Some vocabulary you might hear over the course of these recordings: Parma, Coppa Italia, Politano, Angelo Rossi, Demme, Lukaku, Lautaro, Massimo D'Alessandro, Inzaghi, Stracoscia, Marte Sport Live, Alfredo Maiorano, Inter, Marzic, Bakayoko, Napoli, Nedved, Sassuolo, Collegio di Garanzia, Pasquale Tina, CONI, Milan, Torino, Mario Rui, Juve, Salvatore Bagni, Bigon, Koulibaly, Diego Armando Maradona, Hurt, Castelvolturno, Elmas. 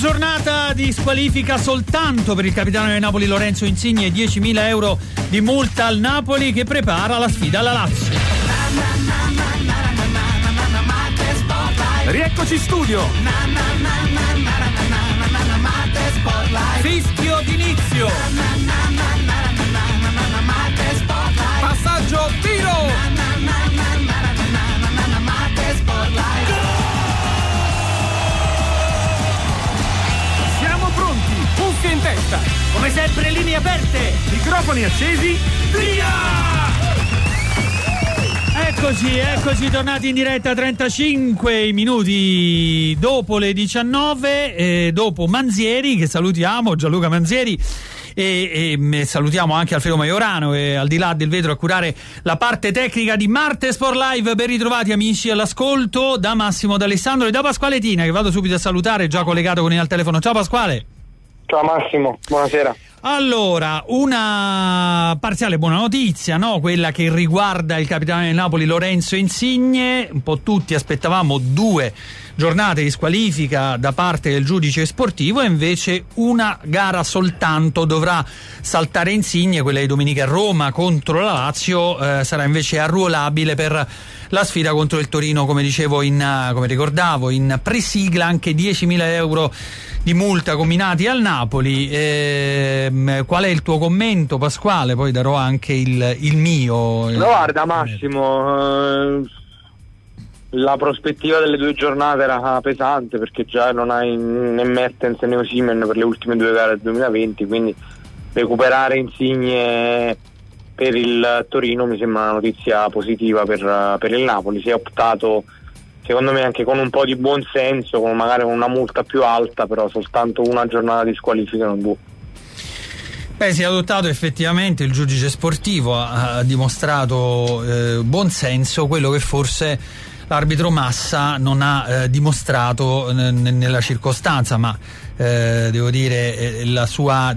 giornata di squalifica soltanto per il capitano del Napoli Lorenzo Insigne, 10.000 euro di multa al Napoli che prepara la sfida alla Lazio. Rieccoci in studio. Fischio d'inizio. Passaggio, tiro. In testa, come sempre linee aperte, microfoni accesi, via! Eccoci tornati in diretta. 35 minuti dopo le 19, dopo Manzieri, che salutiamo, Gianluca Manzieri, e salutiamo anche Alfredo Maiorano, e al di là del vetro a curare la parte tecnica di Marte Sport Live. Ben ritrovati amici all'ascolto da Massimo D'Alessandro e da Pasquale Tina, che vado subito a salutare, già collegato con il telefono. Ciao Pasquale. Ciao Massimo, buonasera. Allora, una parziale buona notizia, no? Quella che riguarda il capitano del Napoli Lorenzo Insigne. Un po' tutti aspettavamo 2 giornate di squalifica da parte del giudice sportivo, e invece una gara soltanto dovrà saltare Insigne, quella di domenica a Roma contro la Lazio, sarà invece arruolabile per la sfida contro il Torino, come dicevo, come ricordavo in presigla. Anche 10.000 euro di multa comminati al Napoli. Qual è il tuo commento, Pasquale? Poi darò anche il mio. Guarda Massimo, la prospettiva delle 2 giornate era pesante, perché già non hai né Mertens né Osimhen per le ultime 2 gare del 2020, quindi recuperare Insigne per il Torino mi sembra una notizia positiva per il Napoli. Si è optato, secondo me, anche con un po' di buonsenso, con magari una multa più alta, però soltanto 1 giornata di squalifica, non 2. Si è adottato effettivamente, il giudice sportivo ha dimostrato buonsenso, quello che forse l'arbitro Massa non ha dimostrato nella circostanza, ma devo dire la sua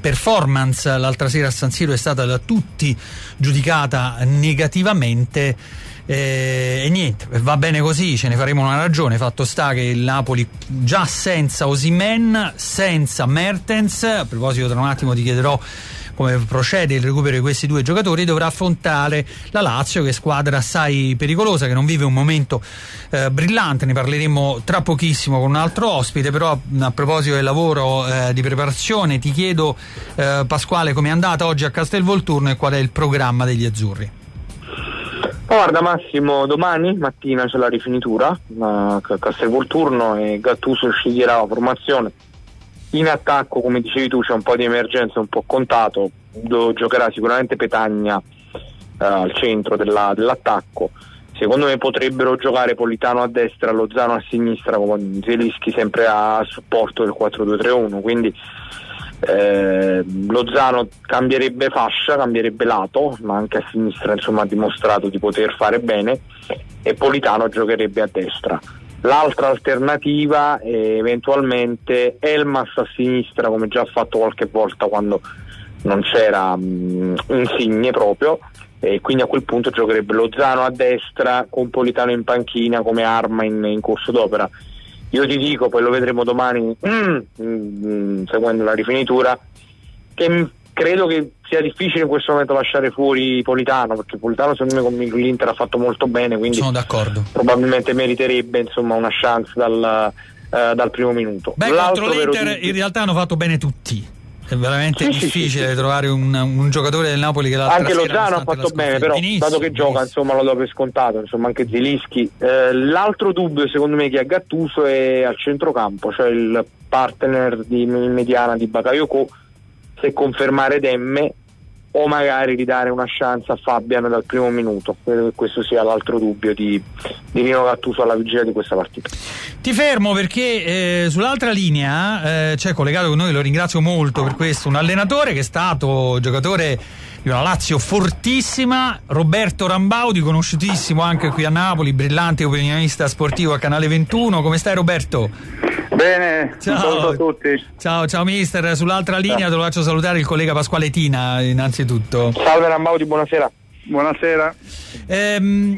performance l'altra sera a San Siro è stata da tutti giudicata negativamente. E niente, va bene così, ce ne faremo una ragione. Fatto sta che il Napoli, già senza Osimhen, senza Mertens, a proposito tra un attimo ti chiederò come procede il recupero di questi 2 giocatori, dovrà affrontare la Lazio, che è squadra assai pericolosa, che non vive un momento brillante. Ne parleremo tra pochissimo con un altro ospite, però a proposito del lavoro di preparazione ti chiedo, Pasquale, com'è andata oggi a Castelvolturno e qual è il programma degli azzurri? Guarda Massimo, domani mattina c'è la rifinitura a Castelvolturno e Gattuso sceglierà la formazione. In attacco, come dicevi tu, c'è un po' di emergenza, un po' contato, giocherà sicuramente Petagna al centro dell'attacco. Secondo me potrebbero giocare Politano a destra, Lozano a sinistra, con Zieliński sempre a supporto del 4-2-3-1, quindi Lozano cambierebbe fascia, cambierebbe lato, ma anche a sinistra insomma ha dimostrato di poter fare bene, e Politano giocherebbe a destra. L'altra alternativa è eventualmente Elmas a sinistra, come già ha fatto qualche volta quando non c'era Insigne proprio, e quindi a quel punto giocherebbe Lozano a destra con Politano in panchina come arma in corso d'opera. Io ti dico, poi lo vedremo domani seguendo la rifinitura, che credo che sia difficile in questo momento lasciare fuori Politano, perché Politano secondo me con l'Inter ha fatto molto bene, quindi sono d'accordo, probabilmente meriterebbe insomma una chance dal primo minuto. Beh, contro l'Inter in realtà hanno fatto bene tutti, è veramente difficile trovare un giocatore del Napoli che la anche Lozano ha fatto bene, però dato che gioca insomma lo do per scontato, insomma anche Zieliński. L'altro dubbio secondo me che ha Gattuso è al centrocampo, cioè il partner in mediana di Bakayoko, se confermare Demme o magari ridare una chance a Fabian dal primo minuto. Credo che questo sia l'altro dubbio di Nino Gattuso alla vigilia di questa partita. Ti fermo perché sull'altra linea c'è collegato con noi, lo ringrazio molto per questo, un allenatore che è stato giocatore di una Lazio fortissima, Roberto Rambaudi, conosciutissimo anche qui a Napoli, brillante opinionista sportivo a Canale 21. Come stai Roberto? Bene, ciao a tutti. Ciao mister, sull'altra linea te lo faccio salutare il collega Pasquale Tina innanzitutto. Salve Rambaudi, buonasera. Buonasera.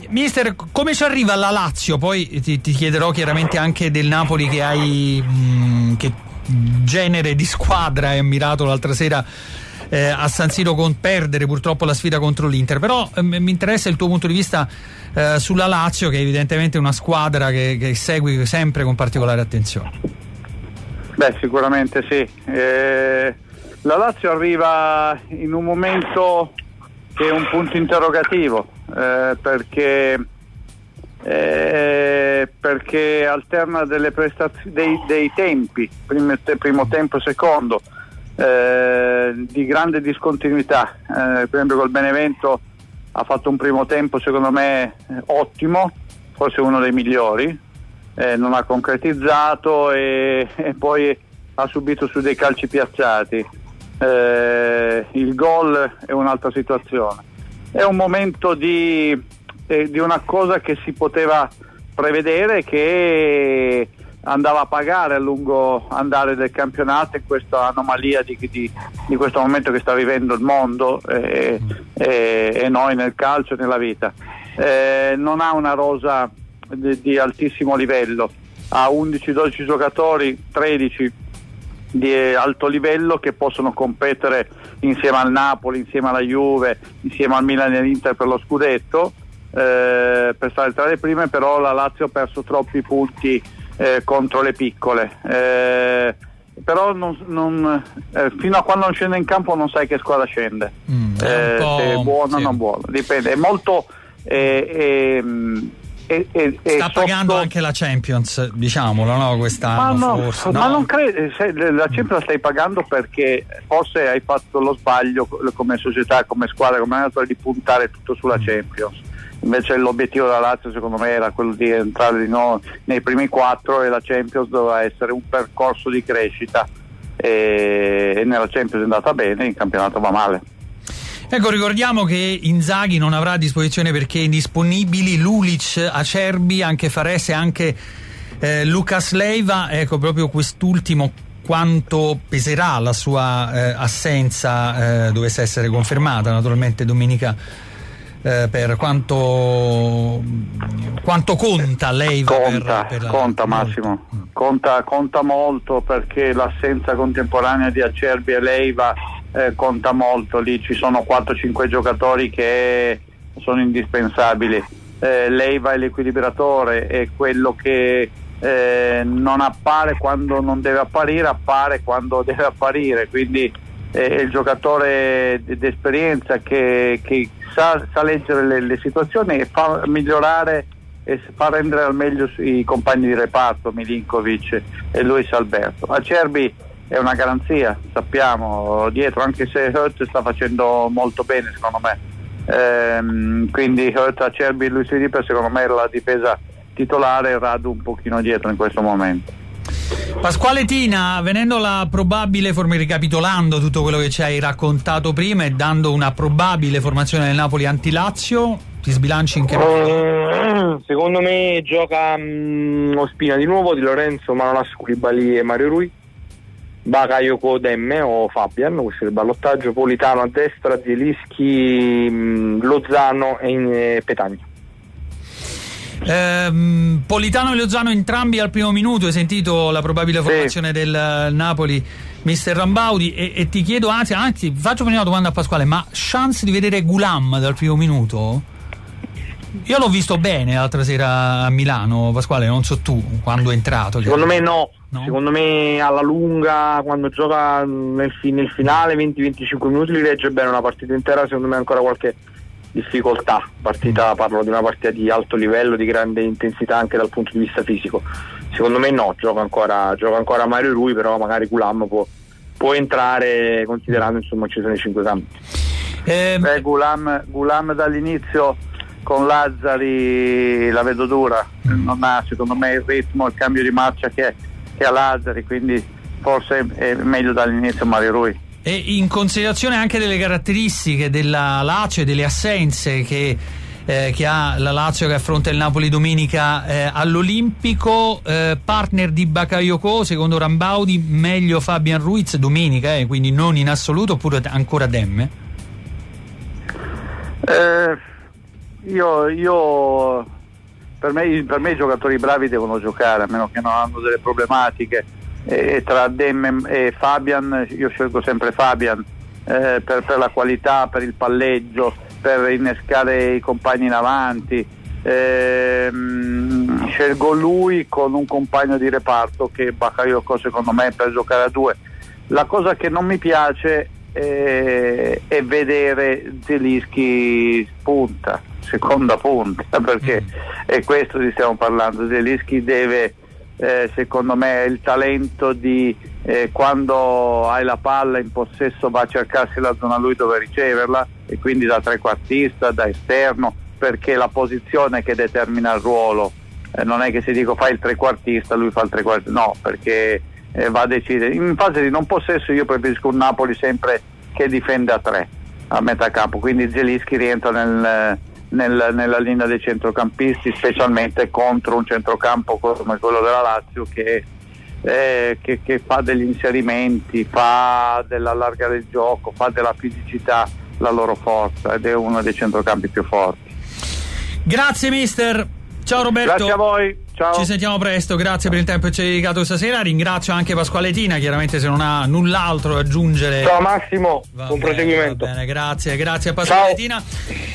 Mister, come ci arriva la Lazio? Poi ti chiederò chiaramente anche del Napoli, che hai che genere di squadra hai ammirato l'altra sera a San Siro, con perdere purtroppo la sfida contro l'Inter, però mi interessa il tuo punto di vista sulla Lazio, che è evidentemente una squadra che segui sempre con particolare attenzione. Beh, sicuramente sì, la Lazio arriva in un momento che è un punto interrogativo, perché alterna delle dei tempi, primo tempo, secondo, di grande discontinuità. Per esempio col Benevento ha fatto un primo tempo secondo me ottimo, forse uno dei migliori, non ha concretizzato e poi ha subito su dei calci piazzati, il gol è un'altra situazione. È un momento di una cosa che si poteva prevedere, che andava a pagare a lungo andare del campionato, e questa anomalia di questo momento che sta vivendo il mondo e noi nel calcio e nella vita. Non ha una rosa di altissimo livello, ha 11-12 giocatori, 13 di alto livello, che possono competere insieme al Napoli, insieme alla Juve, insieme al Milan e all'Inter per lo scudetto, per stare tra le prime. Però la Lazio ha perso troppi punti contro le piccole, però fino a quando non scende in campo non sai che squadra scende, se è buona o sì, non buona, dipende. È molto sta pagando sotto... anche la Champions, diciamolo, no? Quest'anno, ma no, forse, ma no? Non credo, la Champions la stai pagando perché forse hai fatto lo sbaglio come società, come squadra, come allenatore, di puntare tutto sulla Champions. Invece l'obiettivo della Lazio secondo me era quello di entrare di nuovo nei primi 4, e la Champions doveva essere un percorso di crescita, e nella Champions è andata bene, in campionato va male. Ecco, ricordiamo che Inzaghi non avrà a disposizione, perché indisponibili, Lulic, Acerbi, anche Fares e anche Lucas Leiva. Ecco, proprio quest'ultimo quanto peserà la sua assenza, dovesse essere confermata naturalmente domenica. Per quanto conta lei? Conta Massimo, conta molto, perché l'assenza contemporanea di Acerbi e Leiva conta molto. Lì ci sono 4-5 giocatori che sono indispensabili. Leiva è l'equilibratore, è quello che non appare quando non deve apparire, appare quando deve apparire, quindi è il giocatore d'esperienza che sa leggere le situazioni e fa migliorare e fa rendere al meglio i compagni di reparto, Milinkovic e Luis Alberto. Acerbi è una garanzia, sappiamo, dietro, anche se Hurt sta facendo molto bene secondo me, quindi Hurt, Acerbi e Luis Filipe secondo me la difesa titolare, Radu un pochino dietro in questo momento. Pasquale Tina, venendo la probabile ricapitolando tutto quello che ci hai raccontato prima e dando una probabile formazione del Napoli anti-Lazio, ti sbilanci in che modo? Secondo me gioca Ospina di nuovo, Di Lorenzo, Manolas, Koulibaly e Mario Rui, Bakayoko, Demme o Fabian, questo è il ballottaggio, Politano a destra, Zieliński, Lozano e Petagna. Politano e Lozano entrambi al primo minuto. Hai sentito la probabile formazione del Napoli, mister Rambaudi, e ti chiedo, anzi faccio prima una domanda a Pasquale, ma chance di vedere Gulam dal primo minuto? Io l'ho visto bene l'altra sera a Milano, Pasquale, non so tu quando è entrato. Secondo me no, secondo me alla lunga, quando gioca nel finale 20-25 minuti li regge bene una partita intera, secondo me ancora qualche difficoltà. Parlo di una partita di alto livello, di grande intensità anche dal punto di vista fisico. Secondo me no, gioca ancora Mario Rui, però magari Gulam può entrare, considerando insomma ci sono i 5 campi. Gulam dall'inizio con Lazzari la vedo dura, non ha secondo me il ritmo, il cambio di marcia che ha Lazzari, quindi forse è meglio dall'inizio Mario Rui. E in considerazione anche delle caratteristiche della Lazio e delle assenze che ha la Lazio, che affronta il Napoli domenica all'Olimpico, partner di Bakayoko secondo Rambaudi, meglio Fabian Ruiz domenica, quindi non in assoluto, oppure ancora Demme? Io per me i giocatori bravi devono giocare, a meno che non hanno delle problematiche, e tra Demme e Fabian io scelgo sempre Fabian, per la qualità, per il palleggio, per innescare i compagni in avanti. Scelgo lui con un compagno di reparto che Bakayoko, secondo me, per giocare a due. La cosa che non mi piace è vedere Zieliński seconda punta, perché è questo di stiamo parlando. Zieliński deve, secondo me, il talento di quando hai la palla in possesso va a cercarsi la zona lui dove riceverla, e quindi da trequartista, da esterno, perché la posizione che determina il ruolo, non è che se dico fai il trequartista lui fa il trequartista, no, perché va a decidere. In fase di non possesso io preferisco un Napoli sempre che difende a tre a metà campo, quindi Zieliński rientra nella linea dei centrocampisti, specialmente contro un centrocampo come quello della Lazio che fa degli inserimenti, fa dell'allargare il gioco, fa della fisicità la loro forza, ed è uno dei centrocampi più forti. Grazie mister, ciao Roberto. Grazie a voi, ciao. Ci sentiamo presto, grazie per il tempo che ci hai dedicato stasera. Ringrazio anche Pasquale Tina, chiaramente, se non ha null'altro da aggiungere. Ciao Massimo, buon proseguimento. Va bene, grazie a Pasquale Tina.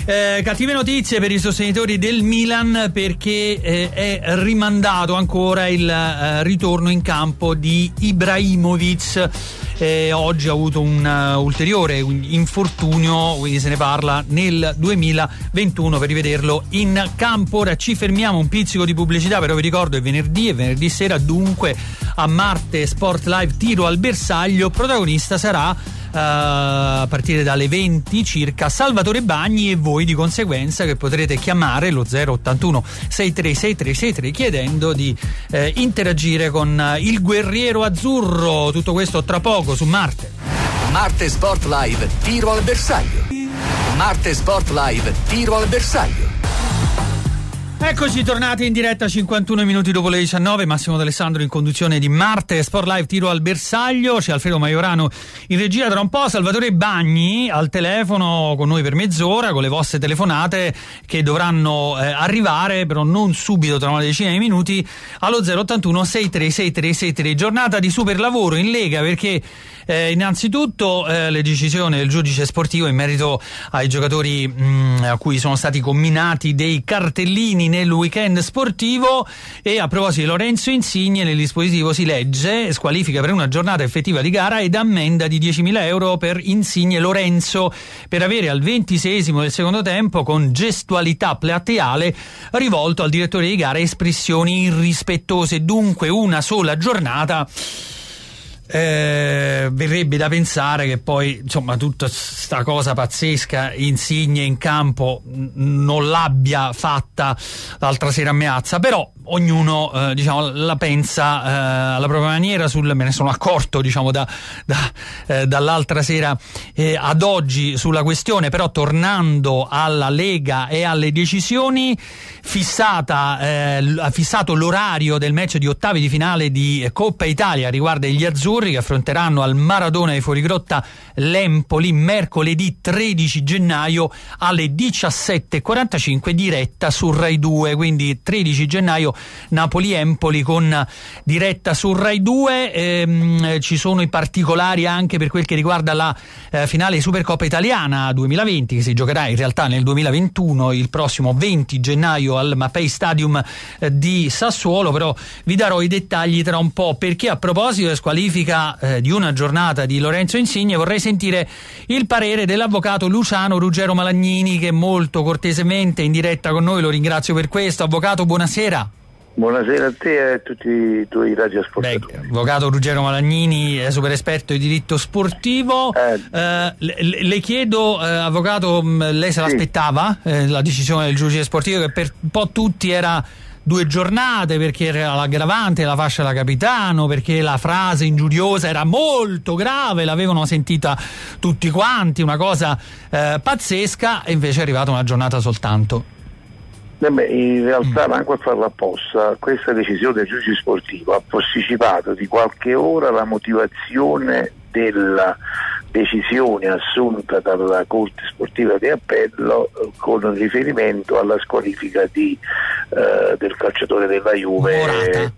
Cattive notizie per i sostenitori del Milan, perché è rimandato ancora il ritorno in campo di Ibrahimovic. Oggi ha avuto un ulteriore infortunio, quindi se ne parla nel 2021 per rivederlo in campo. Ora ci fermiamo un pizzico di pubblicità, però vi ricordo è venerdì sera, dunque a Marte Sport Live Tiro al bersaglio, protagonista sarà a partire dalle 20 circa Salvatore Bagni, e voi di conseguenza che potrete chiamare lo 081 63 63 63 chiedendo di interagire con il guerriero azzurro. Tutto questo tra poco su Marte Sport Live Tiro al bersaglio. Marte Sport Live Tiro al bersaglio. Eccoci tornati in diretta 51 minuti dopo le 19, Massimo D'Alessandro in conduzione di Marte Sport Live Tiro al bersaglio, c'è Alfredo Maiorano in regia, tra un po' Salvatore Bagni al telefono con noi per mezz'ora, con le vostre telefonate che dovranno arrivare, però non subito, tra una decina di minuti, allo 081 63 63 63. Giornata di super lavoro in Lega, perché innanzitutto le decisioni del giudice sportivo in merito ai giocatori a cui sono stati comminati dei cartellini nel weekend sportivo, e a proposito di Lorenzo Insigne nel dispositivo si legge squalifica per una giornata effettiva di gara ed ammenda di 10.000 euro per Insigne Lorenzo per avere al 26esimo del secondo tempo, con gestualità plateale, rivolto al direttore di gara espressioni irrispettose. Dunque una sola giornata. Verrebbe da pensare che poi, insomma, tutta sta cosa pazzesca Insigne in campo non l'abbia fatta l'altra sera a Meazza, però ognuno diciamo la pensa alla propria maniera. Me ne sono accorto, diciamo, dall'altra sera ad oggi sulla questione. Però tornando alla Lega e alle decisioni, ha fissato l'orario del match di ottavi di finale di Coppa Italia riguardo agli azzurri, che affronteranno al Maradona di Fuorigrotta l'Empoli mercoledì 13 gennaio alle 17:45, diretta su Rai 2, quindi 13 gennaio Napoli-Empoli con diretta su Rai 2. Ci sono i particolari anche per quel che riguarda la finale Supercoppa Italiana 2020, che si giocherà in realtà nel 2021, il prossimo 20 gennaio al Mapei Stadium di Sassuolo, però vi darò i dettagli tra un po', perché a proposito della squalifica di una giornata di Lorenzo Insigne vorrei sentire il parere dell'avvocato Luciano Ruggiero Malagnini, che molto cortesemente in diretta con noi, lo ringrazio per questo. Avvocato, buonasera. Buonasera a te e a tutti i tuoi radioascoltatori. Avvocato Ruggero Malagnini, super esperto di diritto sportivo. Le chiedo, avvocato, lei se l'aspettava la decisione del giudice sportivo, che per un po' tutti era due giornate, perché era l'aggravante, la fascia da capitano, perché la frase ingiuriosa era molto grave, l'avevano sentita tutti quanti, una cosa pazzesca, e invece è arrivata una giornata soltanto. In realtà manco a farla apposta, questa decisione del giudice sportivo ha posticipato di qualche ora la motivazione della decisione assunta dalla Corte Sportiva di Appello con riferimento alla squalifica del calciatore della Juve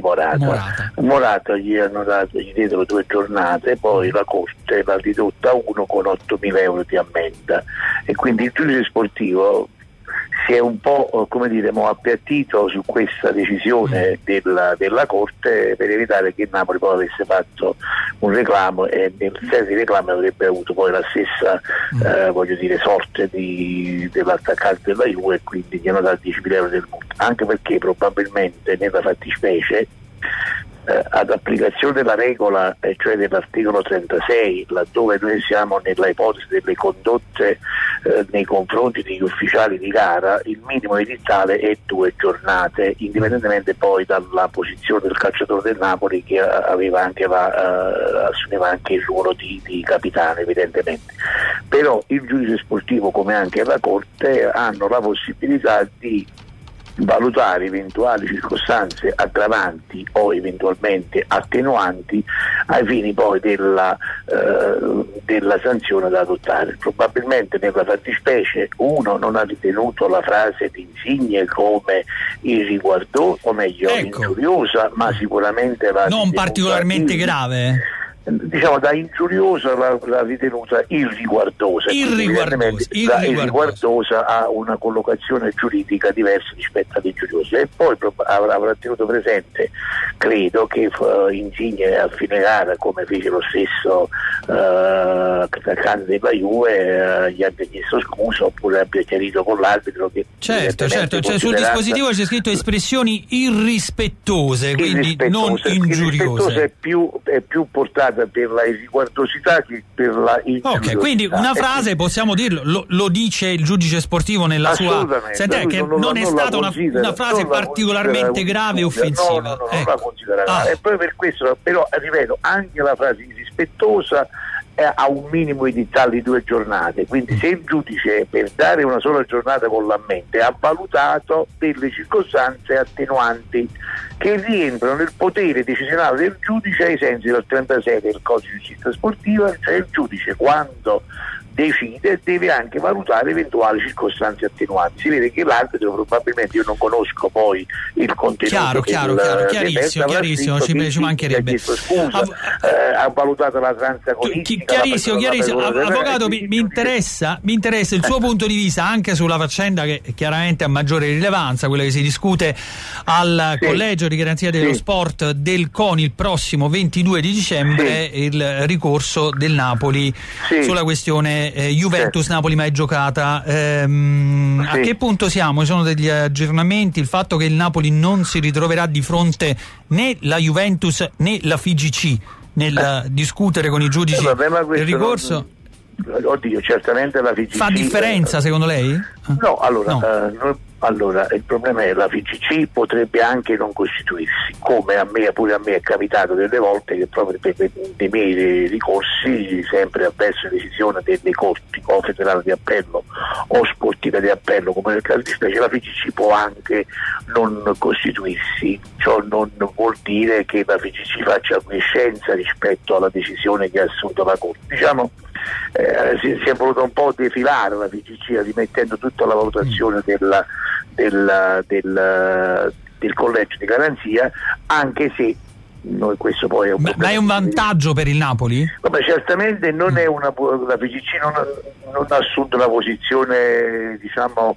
Morata. Gli hanno dato, gli diedero 2 giornate, poi la Corte l'ha ridotta a 1 con 8.000 euro di ammenda, e quindi il giudice sportivo si è un po', come dire, appiattito su questa decisione della Corte, per evitare che Napoli poi avesse fatto un reclamo, e nel senso di reclamo avrebbe avuto poi la stessa sorte dell'attaccante della Juve, e quindi gli hanno dato 10.000 euro del multa, anche perché probabilmente nella fattispecie ad applicazione della regola, cioè dell'articolo 36, laddove noi siamo nella ipotesi delle condotte nei confronti degli ufficiali di gara, il minimo edittale è 2 giornate, indipendentemente poi dalla posizione del calciatore del Napoli, che aveva anche assumeva anche il ruolo di capitano, evidentemente. Però il giudice sportivo, come anche la Corte, hanno la possibilità di valutare eventuali circostanze aggravanti o eventualmente attenuanti ai fini poi della sanzione da adottare. Probabilmente nella fattispecie uno non ha ritenuto la frase di Insigne come irriguardosa, o meglio, ingiuriosa, ma sicuramente non particolarmente grave. Diciamo, da ingiuriosa la ritenuta irriguardosa ha una collocazione giuridica diversa rispetto ad ingiuriosa, e poi avrà tenuto presente, credo, che Insigne a fine gara, come fece lo stesso attaccante della Juve, gli abbia chiesto scusa, oppure abbia chiarito con l'arbitro che certo, cioè, sul dispositivo c'è scritto espressioni irrispettose, quindi non ingiuriose. È più portato per la irriguardosità che per la ingiuriosità. Ok, quindi una frase, possiamo dirlo, lo dice il giudice sportivo nella sua sentenza, che non è stata una frase particolarmente grave e offensiva. Non la considererà. E poi per questo, però, ripeto, anche la frase irrispettosa ha un minimo edittale di 2 giornate, quindi se il giudice, per dare una sola giornata con l'ammente, ha valutato delle circostanze attenuanti che rientrano nel potere decisionale del giudice ai sensi del 36 del codice di giustizia sportiva, cioè il giudice, quando decide, deve anche valutare eventuali circostanze attenuanti. Si vede che l'arbitro, probabilmente, io non conosco poi il contenuto, chiarissimo, ci mancherebbe, ha valutato la transagonistica, chiarissimo. Avvocato, mi interessa il suo punto di vista anche sulla faccenda che chiaramente ha maggiore rilevanza, quella che si discute al collegio di garanzia dello sport del CONI il prossimo 22 di dicembre, il ricorso del Napoli sulla questione Juventus-Napoli mai giocata. A che punto siamo? Ci sono degli aggiornamenti? Il fatto che il Napoli non si ritroverà di fronte né la Juventus né la FIGC nel discutere con i giudici del ricorso? Oddio, certamente la FIGC fa differenza, secondo lei? No, allora no. Allora, il problema è che la FIGC potrebbe anche non costituirsi, come pure a me è capitato delle volte che proprio nei miei ricorsi, sempre avverso decisione delle corti, o federale di appello o sportiva di appello, come nel caso di specie, la FIGC può anche non costituirsi. Ciò non vuol dire che la FIGC faccia acquiescenza rispetto alla decisione che ha assunto la Corte. Si è voluto un po' defilare la FIGC, rimettendo tutta la valutazione del collegio di garanzia, anche se questo poi è un problema. Ma è un vantaggio per il Napoli? Vabbè, certamente non è la FIGC non ha assunto la posizione, diciamo,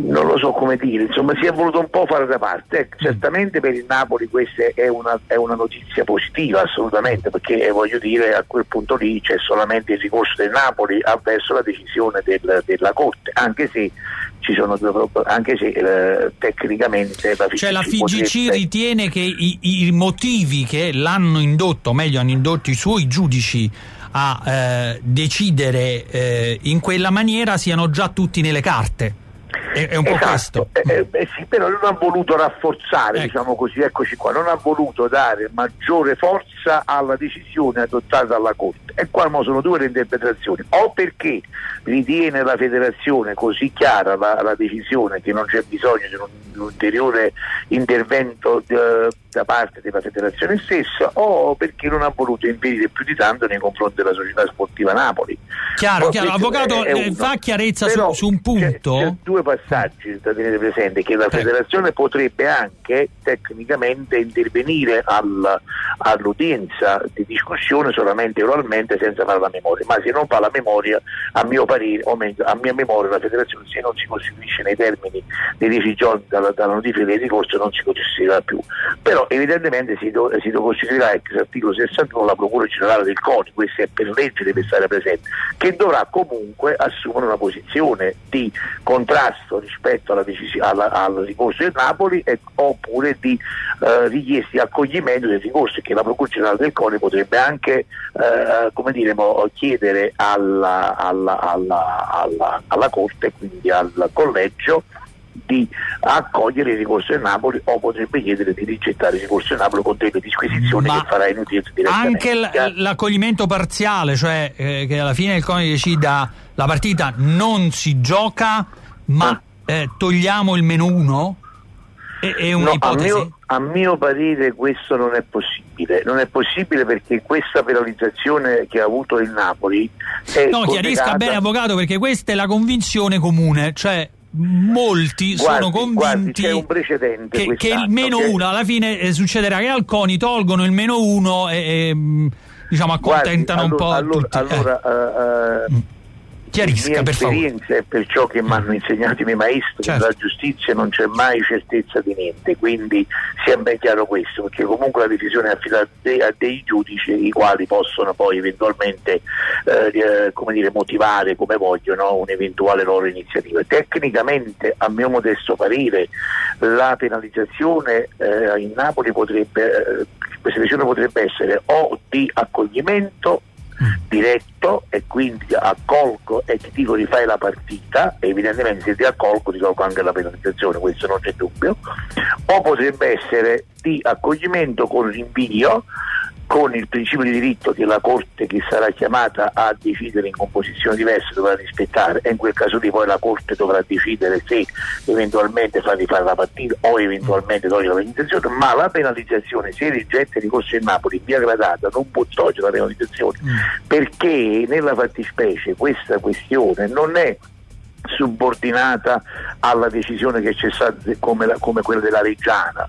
non lo so come dire, insomma, si è voluto un po' fare da parte. Certamente per il Napoli questa è una notizia positiva, assolutamente, perché voglio dire, a quel punto lì c'è solamente il ricorso del Napoli avverso la decisione della Corte, anche se ci sono tecnicamente la FIGC, cioè la FIGC ritiene che i motivi che hanno indotto i suoi giudici a decidere in quella maniera siano già tutti nelle carte. È un po' esatto, questo. Sì, però non ha voluto rafforzare, diciamo così, eccoci qua, non ha voluto dare maggiore forza alla decisione adottata dalla Corte. E qua sono due le interpretazioni: o perché ritiene la federazione così chiara la decisione che non c'è bisogno di un ulteriore intervento da parte della federazione stessa, o perché non ha voluto impedire più di tanto nei confronti della società sportiva Napoli. Chiaro, avvocato, fa chiarezza però, su un punto. C'è due passaggi da tenere presente, che la federazione potrebbe anche tecnicamente intervenire all'udienza di discussione solamente oralmente, senza fare la memoria, ma se non fa la memoria, a mio parere, o meglio a mia memoria, la federazione, se non si costituisce nei termini dei 10 giorni dalla notifica del ricorso, non si costituirà più. Però evidentemente si costituirà ex articolo 61 la procura generale del CONI, questo è per legge, deve stare presente, che dovrà comunque assumere una posizione di contrasto rispetto al ricorso del Napoli, oppure di richiesta di accoglimento del ricorso, che la procura generale del CONI potrebbe anche chiedere alla Corte, quindi al collegio, di accogliere il ricorso del Napoli, o potrebbe chiedere di rigettare il ricorso del Napoli con delle disquisizioni che farà inutile direttamente. Anche l'accoglimento parziale, cioè che alla fine il CONI decida la partita non si gioca, ma togliamo il menu 1? È un'ipotesi? A mio parere questo non è possibile. Non è possibile, perché questa penalizzazione che ha avuto il Napoli è chiarisca bene, avvocato, perché questa è la convinzione comune, cioè molti sono convinti c'è un precedente che il meno 1 alla fine succederà che al CONI tolgono il meno 1 e diciamo accontentano un po' tutti. Chiarisca, per favore. La mia esperienza è per ciò che mi hanno insegnato i miei maestri, certo. Della giustizia non c'è mai certezza di niente, quindi sia ben chiaro questo, perché comunque la decisione è affidata a dei giudici, i quali possono poi eventualmente motivare come vogliono un'eventuale loro iniziativa. Tecnicamente, a mio modesto parere, la penalizzazione in Napoli potrebbe essere o di accoglimento diretto, e quindi accolgo e ti dico rifai la partita, e evidentemente se ti accolgo ti tolgo anche la penalizzazione, questo non c'è dubbio, o potrebbe essere di accoglimento con rinvio, con il principio di diritto che la Corte, che sarà chiamata a decidere in composizione diversa, dovrà rispettare, e in quel caso lì poi la Corte dovrà decidere se eventualmente far rifare la partita o eventualmente togliere la penalizzazione, ma la penalizzazione, se rigetta il ricorso in Napoli in via gradata, non può togliere la penalizzazione, perché nella fattispecie questa questione non è subordinata alla decisione che c'è stata come quella della Reggiana.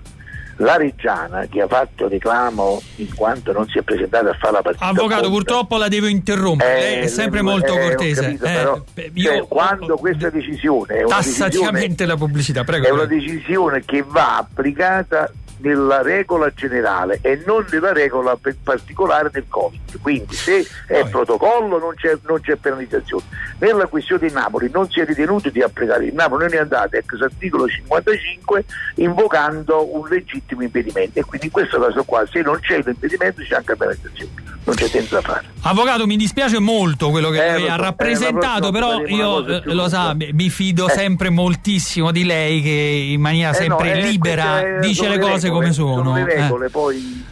La Reggiana, che ha fatto reclamo in quanto non si è presentata a fare la partita. Avvocato, purtroppo la devo interrompere, lei è sempre molto cortese. Capito, però, quando questa decisione è tassativamente la pubblicità, prego. È una decisione che va applicata nella regola generale e non nella regola particolare del Covid, quindi se è protocollo non c'è penalizzazione. Nella questione di Napoli non si è ritenuto di applicare, il Napoli non è andato ex articolo 55 invocando un legittimo impedimento, e quindi in questo caso qua, se non c'è l'impedimento, c'è anche la penalizzazione, non c'è tempo da fare. Avvocato, mi dispiace molto quello che lei ha rappresentato, però io lo sa, mi fido sempre moltissimo di lei, che in maniera sempre libera dice le cose come sono. Le regole, poi,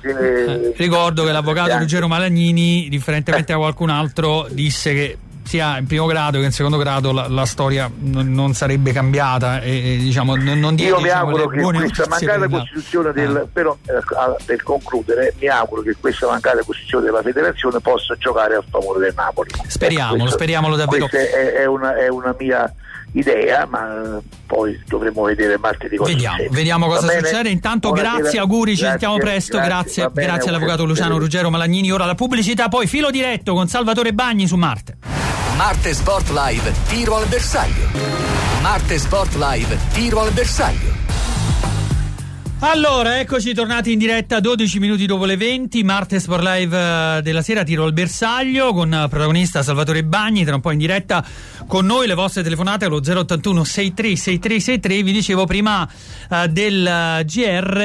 ricordo che l'avvocato Ruggero Malagnini, differentemente a qualcun altro, disse che sia in primo grado che in secondo grado la storia non sarebbe cambiata, io mi auguro che questa mancata costituzione per concludere, mi auguro che questa mancata costituzione della federazione possa giocare a favore del Napoli. Speriamolo davvero. Questa è una mia idea, ma poi dovremo vedere martedì cosa succede. Vediamo cosa succede. Intanto grazie, auguri, ci sentiamo presto. Grazie all'avvocato Luciano Ruggero Malagnini. Ora la pubblicità, poi filo diretto con Salvatore Bagni su Marte Sport Live, tiro al bersaglio. Allora, eccoci tornati in diretta 12 minuti dopo le 20, Marte Sport Live della sera, tiro al bersaglio con protagonista Salvatore Bagni, tra un po' in diretta con noi, le vostre telefonate allo 081 63 63 63. Vi dicevo prima del GR,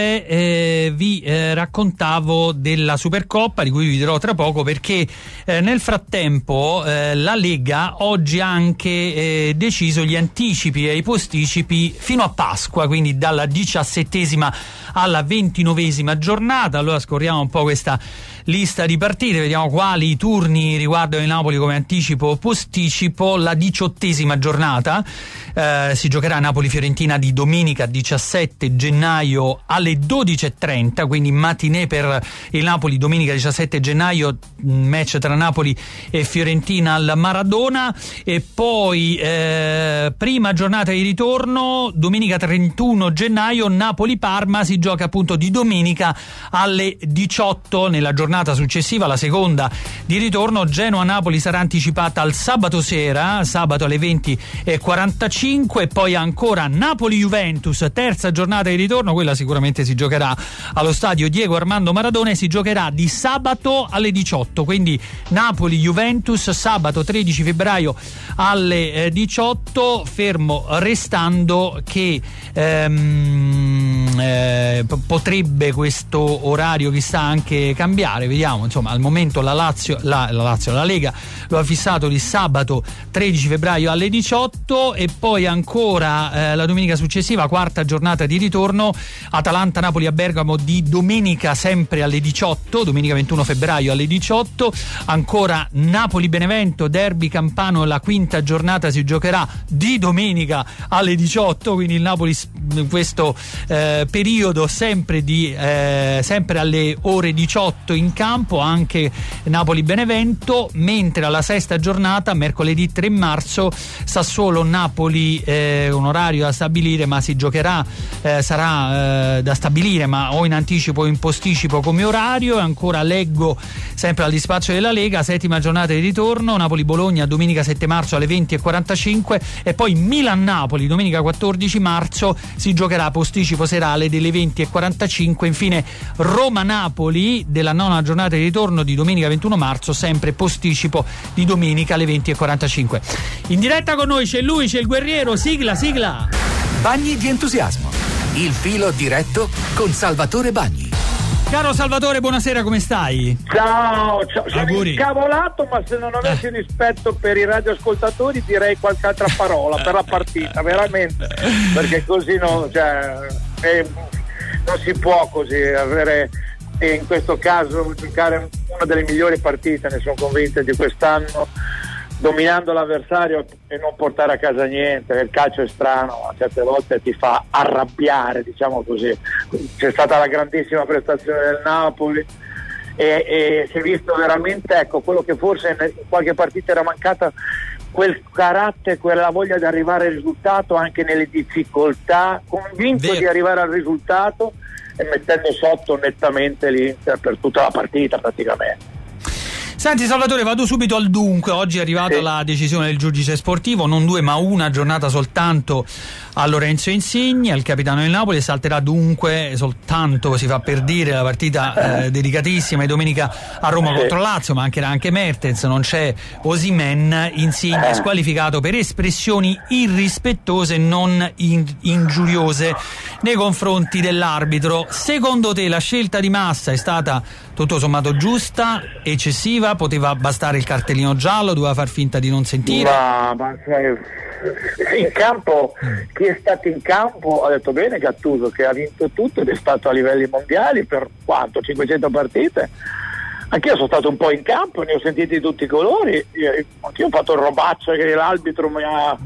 vi raccontavo della Supercoppa di cui vi dirò tra poco, perché nel frattempo la Lega oggi ha anche deciso gli anticipi e i posticipi fino a Pasqua, quindi dalla 17ª alla 29ª giornata. Allora scorriamo un po' questa lista di partite, vediamo quali turni riguardano il Napoli come anticipo o posticipo. La 18ª giornata si giocherà a Napoli-Fiorentina di domenica 17 gennaio alle 12:30, quindi matinée per il Napoli domenica 17 gennaio, match tra Napoli e Fiorentina al Maradona. E poi prima giornata di ritorno domenica 31 gennaio Napoli-Parma, si gioca appunto di domenica alle 18. Nella giornata successiva, la seconda di ritorno, Genoa-Napoli sarà anticipata al sabato sera, sabato alle 20:45. Poi ancora Napoli-Juventus, terza giornata di ritorno, quella sicuramente si giocherà allo stadio Diego Armando Maradona e si giocherà di sabato alle 18, quindi Napoli-Juventus sabato 13 febbraio alle 18, fermo restando che potrebbe questo orario chissà anche cambiare. Vediamo, insomma, al momento la Lega lo ha fissato di sabato 13 febbraio alle 18. E poi ancora la domenica successiva, quarta giornata di ritorno, Atalanta-Napoli a Bergamo di domenica sempre alle 18, domenica 21 febbraio alle 18. Ancora Napoli-Benevento, derby campano, la quinta giornata si giocherà di domenica alle 18, quindi il Napoli in questo periodo sempre alle ore 18 in campo, anche Napoli-Benevento. Mentre alla sesta giornata, mercoledì 3 marzo, Sassuolo-Napoli, un orario da stabilire, ma si giocherà, sarà da stabilire, ma o in anticipo o in posticipo come orario. E ancora leggo sempre al dispaccio della Lega, settima giornata di ritorno, Napoli-Bologna domenica 7 marzo alle 20:45. E poi Milan-Napoli domenica 14 marzo si giocherà posticipo serale delle 20:45. Infine Roma-Napoli della nona giornata di ritorno di domenica 21 marzo, sempre posticipo di domenica alle 20:45. In diretta con noi c'è lui, c'è il guerriero, sigla. Bagni di entusiasmo, il filo diretto con Salvatore Bagni. Caro Salvatore, buonasera, come stai? Ciao, sono incavolato, ma se non avessi rispetto per i radioascoltatori direi qualche altra parola per la partita, veramente, perché così non si può così avere. E in questo caso giocare una delle migliori partite, ne sono convinto, di quest'anno, dominando l'avversario e non portare a casa niente. Il calcio è strano, a certe volte ti fa arrabbiare, diciamo così. C'è stata la grandissima prestazione del Napoli e si è visto veramente, ecco, quello che forse in qualche partita era mancata, quel carattere, quella voglia di arrivare al risultato anche nelle difficoltà, convinto di arrivare al risultato e mettendo sotto nettamente l'Inter per tutta la partita praticamente. Senti Salvatore, vado subito al dunque. Oggi è arrivata la decisione del giudice sportivo, non 2 ma 1 giornata soltanto a Lorenzo Insigne, al capitano del Napoli, e salterà dunque soltanto, si fa per dire, la partita delicatissima di domenica a Roma contro Lazio. Mancherà anche Mertens, non c'è Osimhen. Insigne è squalificato per espressioni irrispettose, non ingiuriose nei confronti dell'arbitro. Secondo te la scelta di Massa è stata tutto sommato giusta, eccessiva? Poteva bastare il cartellino giallo, doveva far finta di non sentire? In campo, chi è stato in campo, ha detto bene Gattuso, che ha vinto tutto ed è stato a livelli mondiali per quanto? 500 partite? Anch'io sono stato un po' in campo, ne ho sentiti di tutti i colori. Anch'io ho fatto il robaccio che l'arbitro mi ha,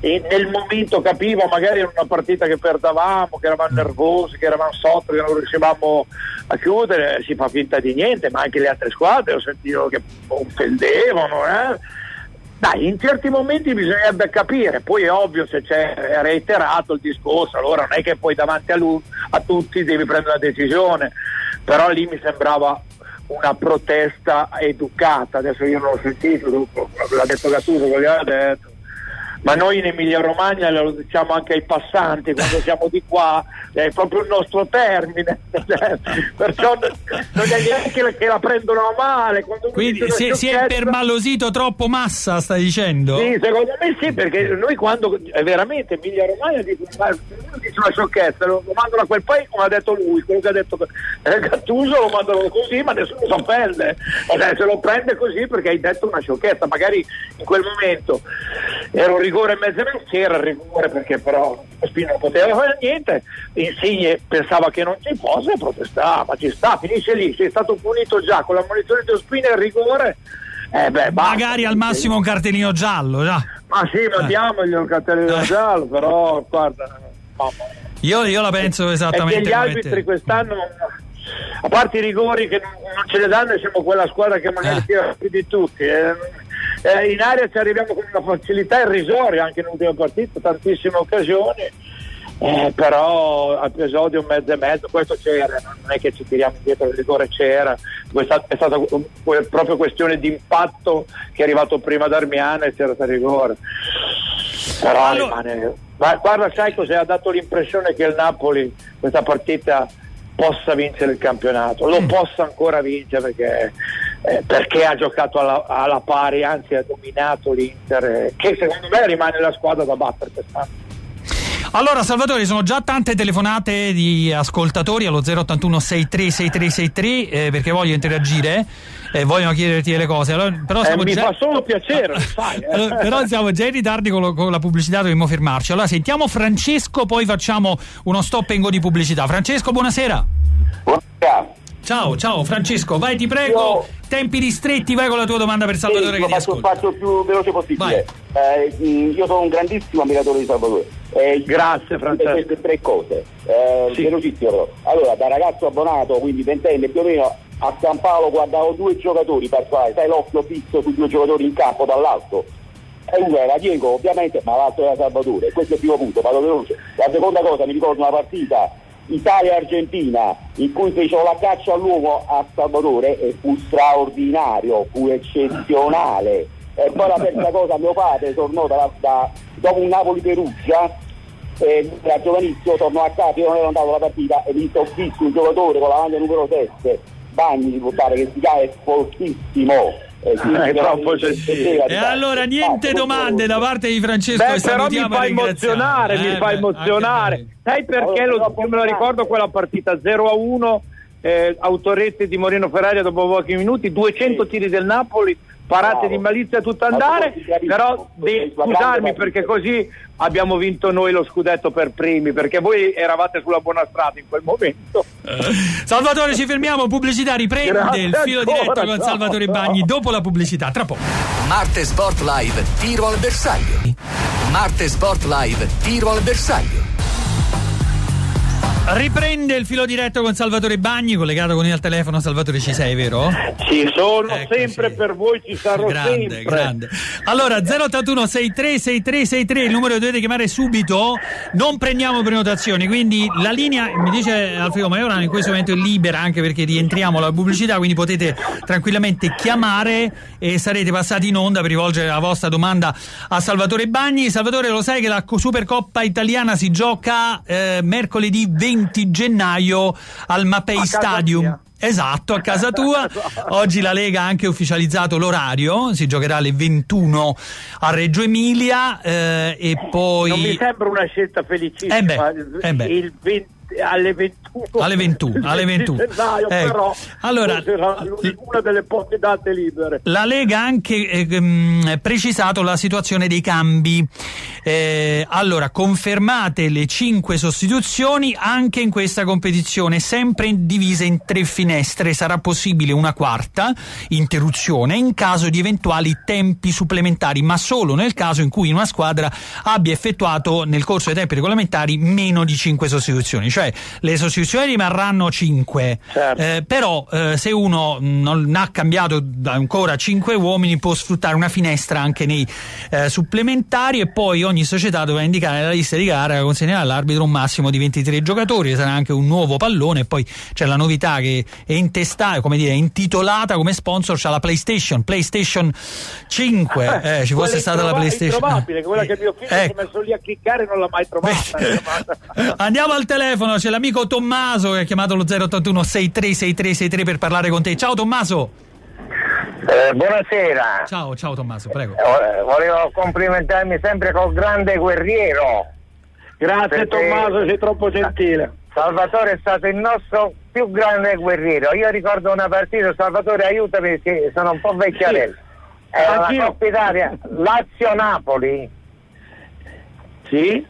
e nel momento capivo, magari in una partita che perdavamo, che eravamo nervosi, che eravamo sotto, che non riuscivamo a chiudere, si fa finta di niente. Ma anche le altre squadre ho sentito che offendevano, Dai, in certi momenti bisognerebbe capire. Poi è ovvio, se c'è è reiterato il discorso, allora non è che poi davanti a tutti devi prendere una decisione, però lì mi sembrava una protesta educata. Adesso io non l'ho sentito, l'ha detto Gattuso, quello che l'ha detto, ma noi in Emilia Romagna lo diciamo anche ai passanti quando siamo di qua, è proprio il nostro termine, perciò non è neanche che la prendono a male. Quindi si è permalosito troppo Massa, stai dicendo? Sì, secondo me sì, perché noi quando veramente Emilia Romagna dice una sciocchezza, lo mandano a quel paese come ha detto lui, quello che ha detto Gattuso lo mandano così, ma nessuno lo prende, se lo prende così perché hai detto una sciocchezza. Magari in quel momento era un rigore e mezzo, non c'era il rigore perché però Ospina non poteva fare niente, Insigne pensava che non ci fosse e protestava, ci sta, finisce lì, sei stato punito già con la munizione di Ospina e il rigore, magari al massimo un cartellino giallo già. Ma sì, ma diamoglielo un cartellino giallo, però guarda, io la penso esattamente e gli arbitri quest'anno, a parte i rigori che non ce ne danno, siamo quella squadra che magari tira più di tutti, in area ci arriviamo con una facilità irrisoria, anche in ultima partita tantissime occasioni, però a episodio mezzo e mezzo, questo c'era, non è che ci tiriamo dietro, il rigore c'era, questa è stata proprio questione di impatto che è arrivato prima d'Armiano e c'era stato il rigore, però allora... rimane... guarda, sai cos'è, ha dato l'impressione che il Napoli questa partita possa vincere il campionato, lo possa ancora vincere perché ha giocato alla pari, anzi ha dominato l'Inter, che secondo me rimane la squadra da battere quest'anno. Allora Salvatore, sono già tante telefonate di ascoltatori allo 081 63 63 63, perché voglio interagire, vogliono chiederti delle cose, allora, però siamo mi fa solo piacere, sai, allora, però siamo già in ritardo con la pubblicità, dobbiamo fermarci. Allora sentiamo Francesco, poi facciamo uno stop in go di pubblicità. Francesco, buonasera. Buonasera. Ciao Francesco, vai, ti prego, tempi ristretti, vai con la tua domanda per Salvatore, che ti ascolta. Lo faccio più veloce possibile. Io sono un grandissimo ammiratore di Salvatore. Grazie Francesco. Queste tre cose, sì. Velocissimo però. Allora, da ragazzo abbonato, quindi ventenne più o meno, a San Paolo guardavo due giocatori particolari, sai, l'occhio fisso su due giocatori in campo dall'alto. Uno era Diego ovviamente, ma l'altro era Salvatore. Questo è il primo punto, vado veloce. La seconda cosa, mi ricordo una partita Italia-Argentina in cui fecero la caccia all'uomo a Salvatore e fu straordinario, fu eccezionale. E poi la terza cosa, mio padre tornò dopo un Napoli-Perugia, era giovanissimo, tornò a casa, io non ero andato alla partita e mi ho visto un giocatore con la maglia numero 7, Bagni di portare, che si chiama, è fortissimo. E allora niente domande da parte di Francesco. Però mi fa emozionare. Sai perché me lo ricordo quella partita 0-1, autorete di Moreno Ferrari dopo pochi minuti, 200 tiri del Napoli, parate di malizia tutto andare, però devi scusarmi perché così abbiamo vinto noi lo scudetto per primi, perché voi eravate sulla buona strada in quel momento. Salvatore, ci fermiamo, pubblicità, riprende il filo diretto con Salvatore Bagni dopo la pubblicità, tra poco. Marte Sport Live, tiro al bersaglio. Marte Sport Live, tiro al bersaglio. Riprende il filo diretto con Salvatore Bagni, collegato con il telefono. Salvatore, ci sei, vero? Ci sono, ecco, sempre sì. Per voi ci sarò sempre. Grande. Allora 081 63 63 63, il numero che dovete chiamare subito, non prendiamo prenotazioni, quindi la linea, mi dice Alfredo Maiorano, in questo momento è libera, anche perché rientriamo alla pubblicità, quindi potete tranquillamente chiamare e sarete passati in onda per rivolgere la vostra domanda a Salvatore Bagni. Salvatore, lo sai che la Supercoppa italiana si gioca mercoledì 20 gennaio al Mapei Stadium. Esatto, a casa tua. Oggi la Lega ha anche ufficializzato l'orario, si giocherà alle 21 a Reggio Emilia, e poi non mi sembra una scelta felicissima. Il 20 alle 21 gennaio, però allora una delle poche date libere. La Lega ha anche precisato la situazione dei cambi, allora confermate le 5 sostituzioni anche in questa competizione, sempre divise in 3 finestre, sarà possibile una quarta interruzione in caso di eventuali tempi supplementari, ma solo nel caso in cui una squadra abbia effettuato nel corso dei tempi regolamentari meno di 5 sostituzioni, cioè le sostituzioni rimarranno 5, certo. Però se uno non ha cambiato ancora 5 uomini può sfruttare una finestra anche nei supplementari, e poi ogni ogni società dovrà indicare nella lista di gara che consegnerà all'arbitro un massimo di 23 giocatori. Sarà anche un nuovo pallone, e poi c'è la novità che è intestata, come dire, intitolata come sponsor, c'ha la PlayStation 5. Ci fosse stata la PlayStation, improbabile, quella che mio figlio si è messo lì a cliccare, non l'ha mai trovata. Andiamo al telefono, c'è l'amico Tommaso che ha chiamato lo 081 63 63 63 per parlare con te. Ciao Tommaso. Buonasera. Ciao Tommaso, prego. Volevo complimentarmi sempre col grande guerriero. Grazie Tommaso, sei troppo gentile. Salvatore è stato il nostro più grande guerriero. Io ricordo una partita, Salvatore aiutami perché sono un po' vecchiarello. Sì. Era la Coppa Italia, Lazio-Napoli. Sì.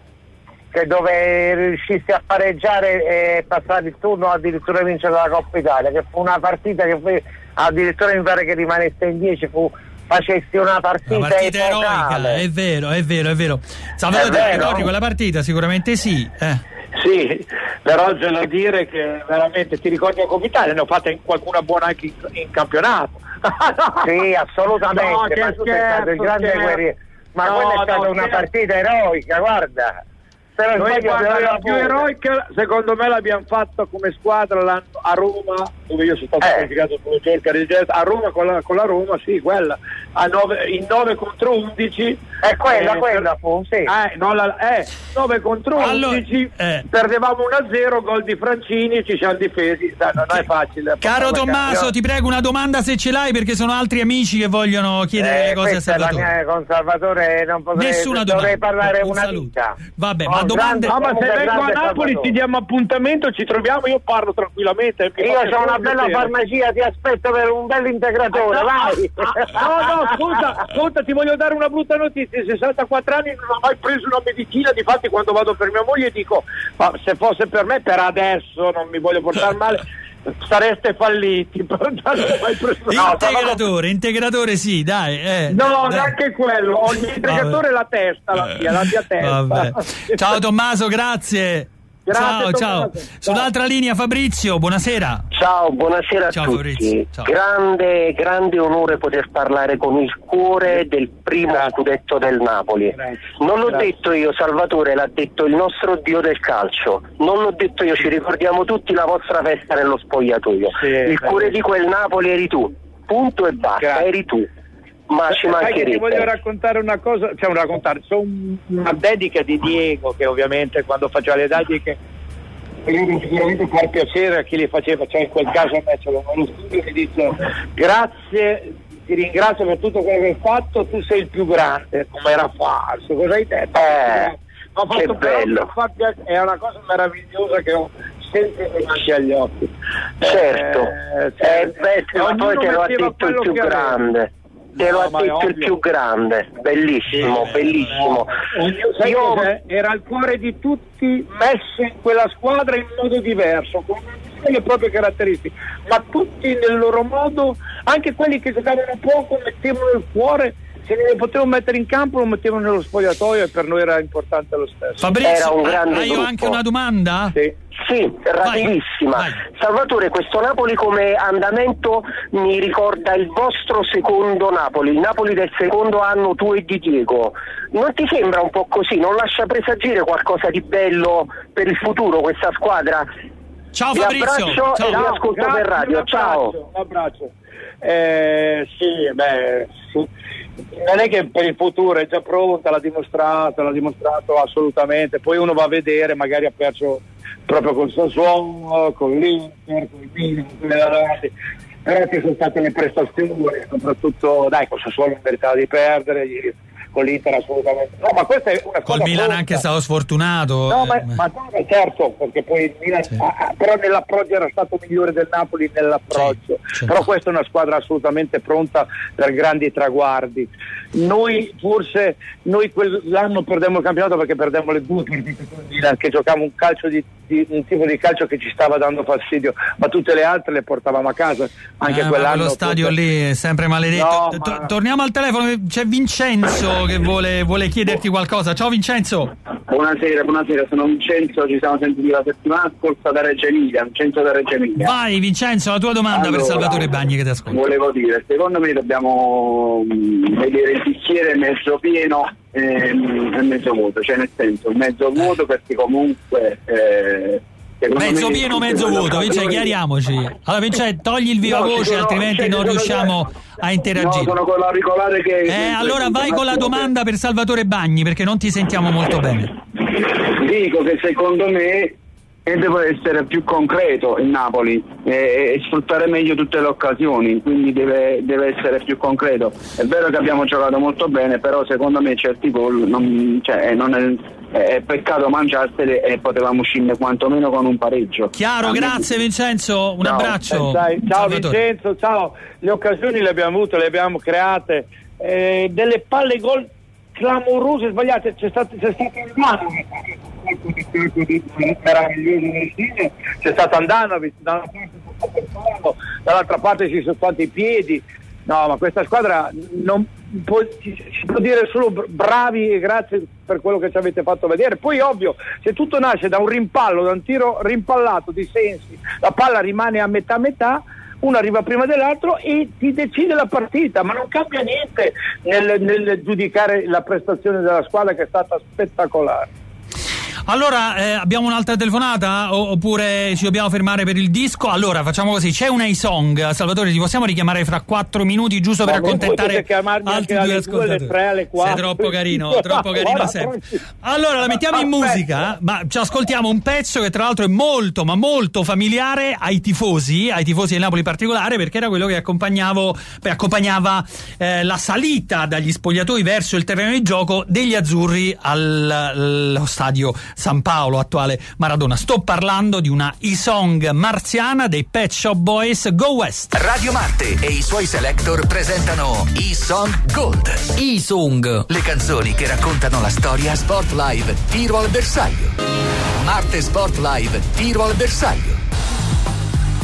Che dove riuscisti a pareggiare e passare il turno, addirittura vincere la Coppa Italia, che fu una partita che poi addirittura mi pare che rimaneste in 10, facesti una partita eroica, è vero. Salvatore, ti ricordi quella partita? Sicuramente sì. Sì, però c'è da dire che veramente ti ricordi la Coppa Italia, ne ho fatta qualcuna buona anche in campionato. Sì, assolutamente. No, che scherzo, è stato il grande guerriero. Ma no, quella è stata una partita eroica, guarda. Noi la più eroica secondo me l'abbiamo fatta come squadra a Roma, dove io sono stato qualificato come giocatore a Roma con la Roma, sì, quella a 9 contro 11 è quella fu, sì. 9 contro 11 perdevamo 1-0, gol di Francini, ci siamo difesi, non è facile. Caro Tommaso, ti prego una domanda se ce l'hai, perché sono altri amici che vogliono chiedere le cose a Salvatore. Con Salvatore non potrei, nessuna dovrei domanda, parlare un una vita. Va bene. Ma se vengo a Napoli ti diamo appuntamento, ci troviamo, io parlo tranquillamente. Io ho una bella farmacia, ti aspetto per un bel integratore, vai. Ascolta, ti voglio dare una brutta notizia, 64 anni non ho mai preso una medicina, difatti quando vado per mia moglie dico, ma se fosse per me, per adesso non mi voglio portare male, sareste falliti. Integratore sì, dai. Neanche quello, ogni integratore è la testa, la mia testa. Vabbè. Ciao Tommaso, grazie. Ciao. Sull'altra linea Fabrizio, buonasera. Ciao, buonasera a tutti. Fabrizio, ciao. Grande onore poter parlare con il cuore del primo scudetto del Napoli. Non l'ho detto io, Salvatore, l'ha detto il nostro dio del calcio. Non l'ho detto io, ci ricordiamo tutti la vostra festa nello spogliatoio. Sì, il cuore di quel Napoli eri tu. Punto e basta, eri tu. Ma ci mancherebbe. Ti voglio raccontare una cosa, una dedica di Diego, che ovviamente quando faceva le dediche sicuramente fa piacere a chi le faceva, in quel caso a me c'è uno studio che dice grazie, ti ringrazio per tutto quello che hai fatto, tu sei il più grande. Come era falso, cosa hai detto? Ma fatto bello, è una cosa meravigliosa che ho sempre lasci agli occhi. Ma poi te lo ha detto il più grande. Il più grande, bellissimo. Era il cuore di tutti messo in quella squadra in modo diverso, con le proprie caratteristiche, ma tutti nel loro modo, anche quelli che giocavano poco mettevano il cuore, se non lo potevano mettere in campo lo mettevano nello spogliatoio, e per noi era importante lo stesso. Fabrizio, hai anche una domanda? Sì, rapidissima. Vai. Salvatore, questo Napoli come andamento mi ricorda il vostro secondo Napoli, il Napoli del secondo anno tu e di Diego. Non ti sembra un po' così? Non lascia presagire qualcosa di bello per il futuro questa squadra? Ciao Fabrizio, ciao. E vi ascolto per radio. Ciao. Un abbraccio. Non è che per il futuro è già pronta, l'ha dimostrato assolutamente. Poi uno va a vedere, magari ha perso proprio con Sassuolo, con l'Inter, con il Milan, con le Lazio, però ci sono state le prestazioni, soprattutto con Sassuolo meritava di perdere, con l'Inter assolutamente no, ma questa è una cosa. Col Milan anche è stato sfortunato. No, ma certo, perché poi il Milan però nell'approccio era stato migliore del Napoli nell'approccio. Sì, però questa è una squadra assolutamente pronta per grandi traguardi. Noi quell'anno perdemmo il campionato perché perdemmo le due partite con il Milan, che giocavamo un calcio di un tipo di calcio che ci stava dando fastidio, ma tutte le altre le portavamo a casa anche quell'anno. Lo stadio lì è sempre maledetto. Torniamo al telefono, c'è Vincenzo che vuole chiederti qualcosa. Ciao Vincenzo. Buonasera, sono Vincenzo, ci siamo sentiti la settimana scorsa da Reggio Emilia. Vai Vincenzo, la tua domanda per Salvatore Bagni che ti ascolta. Volevo dire, secondo me dobbiamo vedere il bicchiere mezzo pieno è mezzo vuoto, cioè nel senso mezzo vuoto perché comunque mezzo pieno, mezzo vuoto, Vince, chiariamoci. Allora Vince, togli il viva voce, altrimenti non riusciamo a interagire. No, sono con l'auricolare che allora vai con la domanda per Salvatore Bagni, perché non ti sentiamo molto bene. Dico che secondo me deve essere più concreto il Napoli e sfruttare meglio tutte le occasioni, quindi deve essere più concreto. È vero che abbiamo giocato molto bene, però secondo me certi gol è peccato mangiarseli e potevamo uscirne quantomeno con un pareggio. Chiaro, grazie Vincenzo, un abbraccio. Ciao Vincenzo, ciao. Le occasioni le abbiamo avute, le abbiamo create, delle palle gol clamorose sbagliate, c'è stato Andanovic, dall'altra parte ci sono stati i piedi. No, ma questa squadra non può, si può dire solo bravi e grazie per quello che ci avete fatto vedere. Poi ovvio, se tutto nasce da un rimpallo, da un tiro rimpallato di Sensi, la palla rimane a metà, uno arriva prima dell'altro e ti decide la partita, ma non cambia niente nel giudicare la prestazione della squadra, che è stata spettacolare. Allora abbiamo un'altra telefonata oppure ci dobbiamo fermare per il disco? Allora facciamo così, c'è una song, Salvatore, ti possiamo richiamare fra 4 minuti giusto per accontentare altri due ascoltatori? Sei troppo carino, troppo carino sempre. Allora la mettiamo in musica, ma ci ascoltiamo un pezzo che tra l'altro è molto ma molto familiare ai tifosi del Napoli in particolare, perché era quello che accompagnava la salita dagli spogliatoi verso il terreno di gioco degli azzurri allo stadio San Paolo, attuale Maradona. Sto parlando di una e-song marziana dei Pet Shop Boys, Go West. Radio Marte e i suoi selector presentano e-song Gold. E-song, le canzoni che raccontano la storia. Sport Live, tiro al bersaglio. Marte Sport Live, tiro al bersaglio.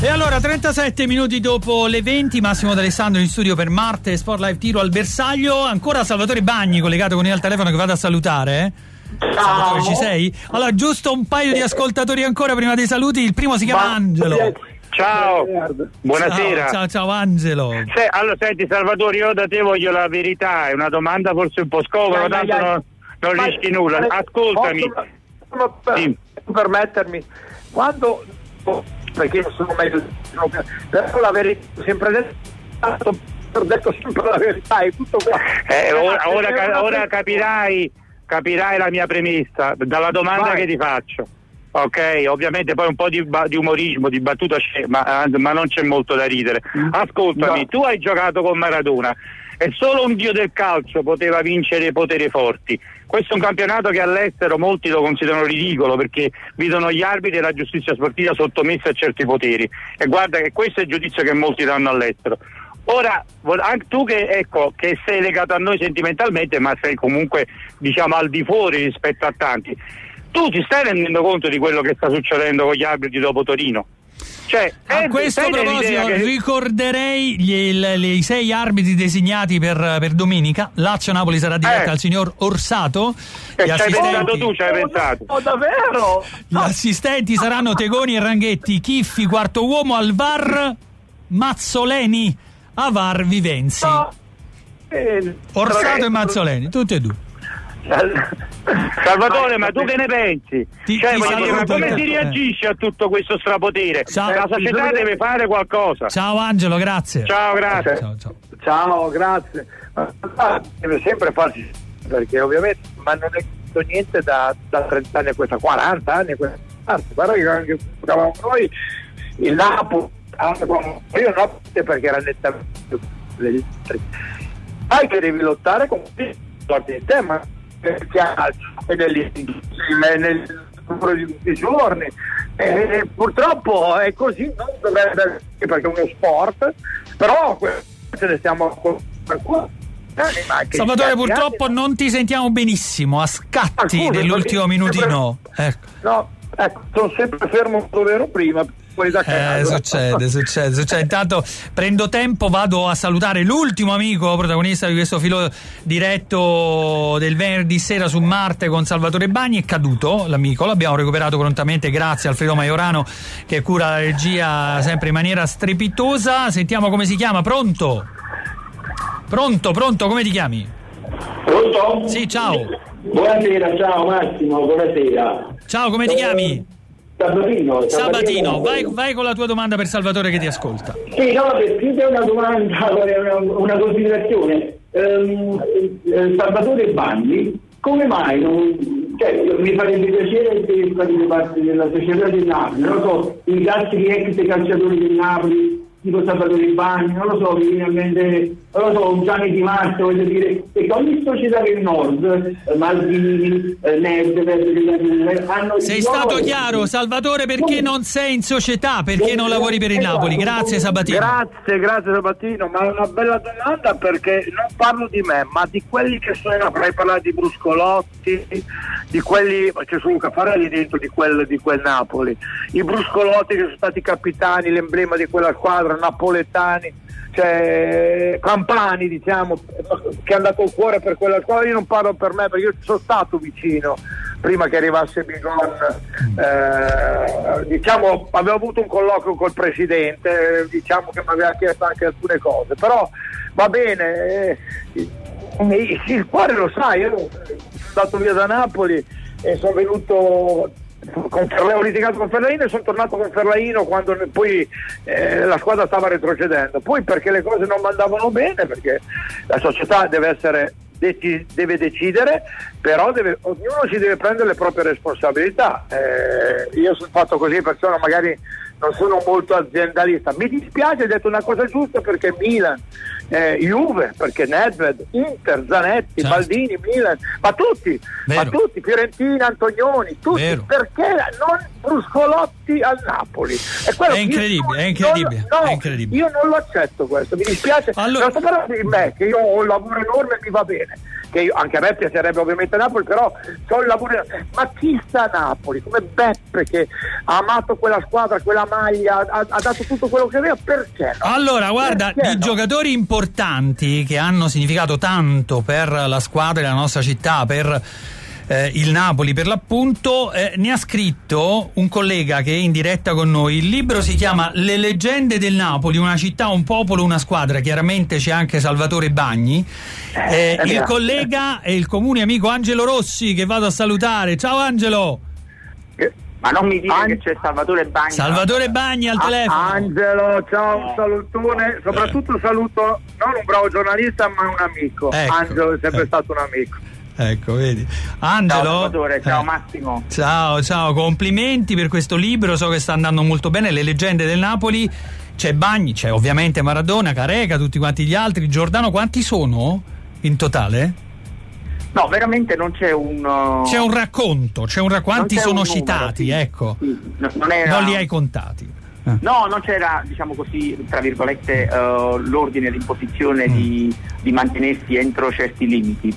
E allora 37 minuti dopo le 20, Massimo D'Alessandro in studio per Marte Sport Live, tiro al bersaglio. Ancora Salvatore Bagni collegato con me al telefono, che vado a salutare, Salvatore, ci sei? Allora giusto un paio di ascoltatori ancora prima dei saluti. Il primo si chiama Angelo. Ciao, buonasera. Ciao Angelo. Allora senti Salvatore, io da te voglio la verità. È una domanda forse un po' scomoda, tanto non rischi nulla. Ascoltami, permettermi, quando perché io sono meglio, però la verità sempre detto, ho detto sempre la verità e tutto qua. Ora capirai la mia premessa dalla domanda che ti faccio, ok? Ovviamente poi un po' di umorismo, di battuta c'è, ma non c'è molto da ridere. Ascoltami, tu hai giocato con Maradona e solo un dio del calcio poteva vincere i poteri forti. Questo è un campionato che all'estero molti lo considerano ridicolo, perché vedono gli arbitri e la giustizia sportiva sottomessa a certi poteri, e guarda che questo è il giudizio che molti danno all'estero. Ora, anche tu che sei legato a noi sentimentalmente, ma sei comunque diciamo al di fuori rispetto a tanti, tu ti stai rendendo conto di quello che sta succedendo con gli arbitri dopo Torino? Cioè, a questo proposito ricorderei i 6 arbitri designati per domenica. Lazio-Napoli sarà diretta al signor Orsato. Gli assistenti, tu ci hai pensato? No, davvero? Gli assistenti saranno Tegoni e Ranghetti, Chiffi quarto uomo, al VAR Mazzoleni, Avar Vivenzi, Orsato e Mazzoleni, tutti e due. Salvatore, ma tu che ne pensi? Come si reagisce a tutto questo strapotere? Ciao. La società deve fare qualcosa. Ciao Angelo, grazie. Ciao, grazie. Ciao, grazie. Deve sempre farsi, perché ovviamente, ma non è niente da 30 anni a questa, 40 anni a questa parte. Guarda che anche noi il Napoli, io no, perché era nettamente degli altri, che devi lottare con sorti di te, ma nel calcio e nel numero di giorni, e purtroppo è così, non dovrebbe, perché è uno sport, però ce ne stiamo per qua. Salvatore, purtroppo non ti sentiamo benissimo, a scatti dell'ultimo minutino, ecco, sono sempre fermo dove ero prima. Succede. Intanto prendo tempo, vado a salutare l'ultimo amico protagonista di questo filo diretto del venerdì sera su Marte con Salvatore Bagni. È caduto l'amico, l'abbiamo recuperato prontamente, grazie a Alfredo Maiorano che cura la regia sempre in maniera strepitosa. Sentiamo come si chiama. Pronto, come ti chiami? Pronto? Sì, ciao. Buonasera, ciao Massimo, buonasera. Ciao, come ti chiami? Sabatino, vai con la tua domanda per Salvatore che ti ascolta. Sì, no, più che una domanda, una considerazione. Salvatore Bagni, come mai mi farebbe piacere se facesse parte della società del Napoli, non lo so, i altri ex calciatori del Napoli tipo Salvatore Bagni, non lo so, mi viene a mente, non lo so, Gianni Di Marco, voglio dire, perché ogni società del nord, Maldini, Nerd, hanno... Sei stato chiaro, Salvatore, perché non sei in società, perché non lavori per il Napoli. Grazie Sabatino. Grazie Sabatino, ma è una bella domanda, perché non parlo di me, ma di quelli che sono in Napoli, parlato di Bruscolotti, di quelli, c'è solo Caffarelli dentro di quel Napoli, i Bruscolotti che sono stati capitani, l'emblema di quella squadra, napoletani, cioè campani, diciamo, che è andato il cuore per quella squadra. Io non parlo per me, perché io sono stato vicino prima che arrivasse Bigon, diciamo, avevo avuto un colloquio col presidente, diciamo, che mi aveva chiesto anche alcune cose, però va bene, il cuore lo sai, io sono andato via da Napoli e sono venuto con, avevo litigato con Ferlaino e sono tornato con Ferlaino quando poi la squadra stava retrocedendo, poi perché le cose non andavano bene, perché la società deve decidere, però ognuno si deve prendere le proprie responsabilità. Io sono fatto così, persona magari non sono molto aziendalista, mi dispiace, hai detto una cosa giusta, perché Milan, Juve, perché Nedved, Inter, Zanetti, certo, Baldini, Milan, ma tutti, Fiorentina, Antonioni, tutti, vero, perché non Bruscolotti al Napoli? È incredibile. Io non lo accetto questo, mi dispiace. Allora, non sto parlando di me, che io ho un lavoro enorme e mi va bene, che io, anche a me piacerebbe ovviamente Napoli, però so il lavoro enorme. Ma chi sta a Napoli? Come Beppe, che ha amato quella squadra, quella maglia, ha dato tutto quello che aveva, perché no? Allora, guarda, perché giocatori importanti che hanno significato tanto per la squadra e la nostra città, per il Napoli per l'appunto, ne ha scritto un collega che è in diretta con noi. Il libro si chiama Le leggende del Napoli, una città, un popolo, una squadra. Chiaramente c'è anche Salvatore Bagni, il collega e il comune amico Angelo Rossi, che vado a salutare. Ciao Angelo. Ma non mi dire che c'è Salvatore Bagni. Salvatore Bagni al telefono. Angelo, ciao, un salutone. Soprattutto saluto non un bravo giornalista, ma un amico. Ecco, Angelo è sempre stato un amico. Ecco, vedi. Angelo. Ciao Salvatore, ciao Massimo. Ciao, complimenti per questo libro, so che sta andando molto bene, Le leggende del Napoli. C'è Bagni, c'è ovviamente Maradona, Careca, tutti quanti gli altri, Giordano, quanti sono in totale? No, veramente non c'è un... C'è un racconto, quanti sono citati, numero, sì, ecco, sì. No, non li hai contati. No, non c'era, diciamo così, tra virgolette, l'ordine e l'imposizione di mantenersi entro certi limiti.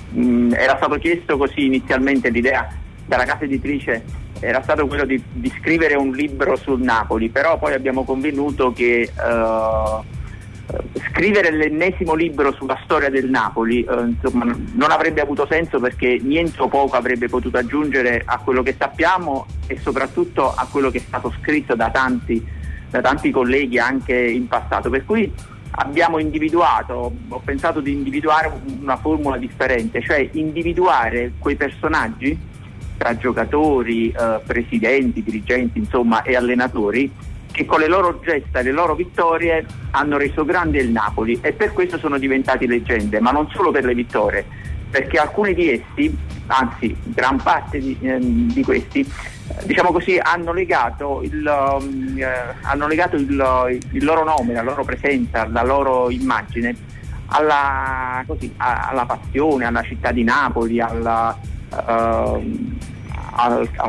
Era stato chiesto così inizialmente, l'idea dalla casa editrice era stato quello di scrivere un libro sul Napoli, però poi abbiamo convenuto che... scrivere l'ennesimo libro sulla storia del Napoli insomma non avrebbe avuto senso, perché niente o poco avrebbe potuto aggiungere a quello che sappiamo e soprattutto a quello che è stato scritto da tanti colleghi anche in passato, per cui abbiamo individuato, ho pensato di individuare una formula differente, cioè individuare quei personaggi tra giocatori, presidenti, dirigenti, insomma, e allenatori che con le loro gesta e le loro vittorie hanno reso grande il Napoli e per questo sono diventati leggende, ma non solo per le vittorie, perché alcuni di essi, anzi gran parte di questi, diciamo così, hanno legato il loro nome, la loro presenza, la loro immagine alla passione, alla città di Napoli, al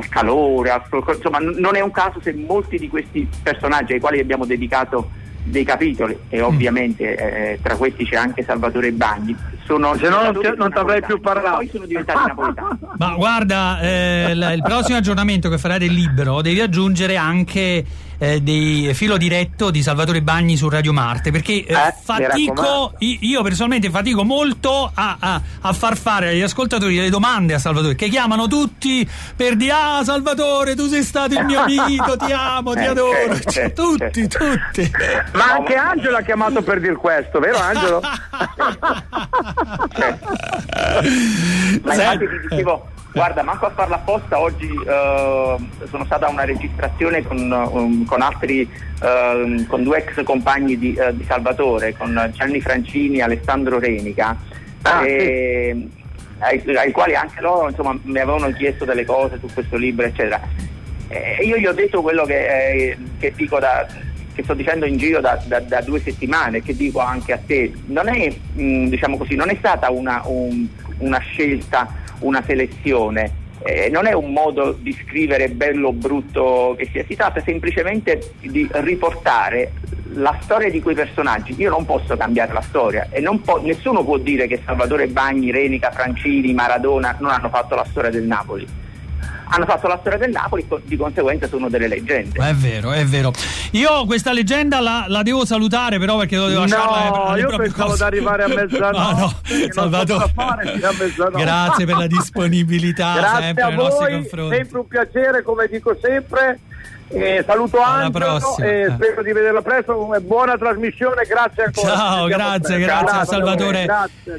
calore, insomma non è un caso se molti di questi personaggi ai quali abbiamo dedicato dei capitoli, e ovviamente tra questi c'è anche Salvatore Bagni, se no non ti avrei più parlato, poi sono diventati napoletani. Ma guarda, il prossimo aggiornamento che farai del libro devi aggiungere anche dei filo diretto di Salvatore Bagni su Radio Marte, perché io personalmente fatico molto a far fare agli ascoltatori le domande a Salvatore, che chiamano tutti per dire Salvatore, tu sei stato il mio amico, ti amo, ti adoro, cioè, tutti. Ma anche Angelo ha chiamato per dire questo, vero Angelo? Ma infatti ti dicevo, guarda, manco a farla apposta oggi sono stata a una registrazione con altri, con due ex compagni di Salvatore, con Gianni Francini e Alessandro Renica, sì. ai quali anche loro, insomma, mi avevano chiesto delle cose su questo libro, eccetera. E io gli ho detto quello che dico che sto dicendo in giro da 2 settimane, che dico anche a te. Non è, diciamo così, non è stata una scelta, una selezione, non è un modo di scrivere bello o brutto che sia, si tratta semplicemente di riportare la storia di quei personaggi. Io non posso cambiare la storia e nessuno può dire che Salvatore Bagni, Renica, Francini, Maradona non hanno fatto la storia del Napoli. Hanno fatto la storia del Napoli, di conseguenza sono delle leggende. È vero, è vero. Io questa leggenda la devo salutare, però, perché lo devo lasciarla. No, io pensavo di arrivare a mezzanotte. No, Salvatore, a mezzanotte. Grazie per la disponibilità. Grazie sempre a voi, sempre un piacere, come dico sempre. Saluto Angelo e spero di vederla presto. Buona trasmissione, grazie ancora. Ciao, grazie a Salvatore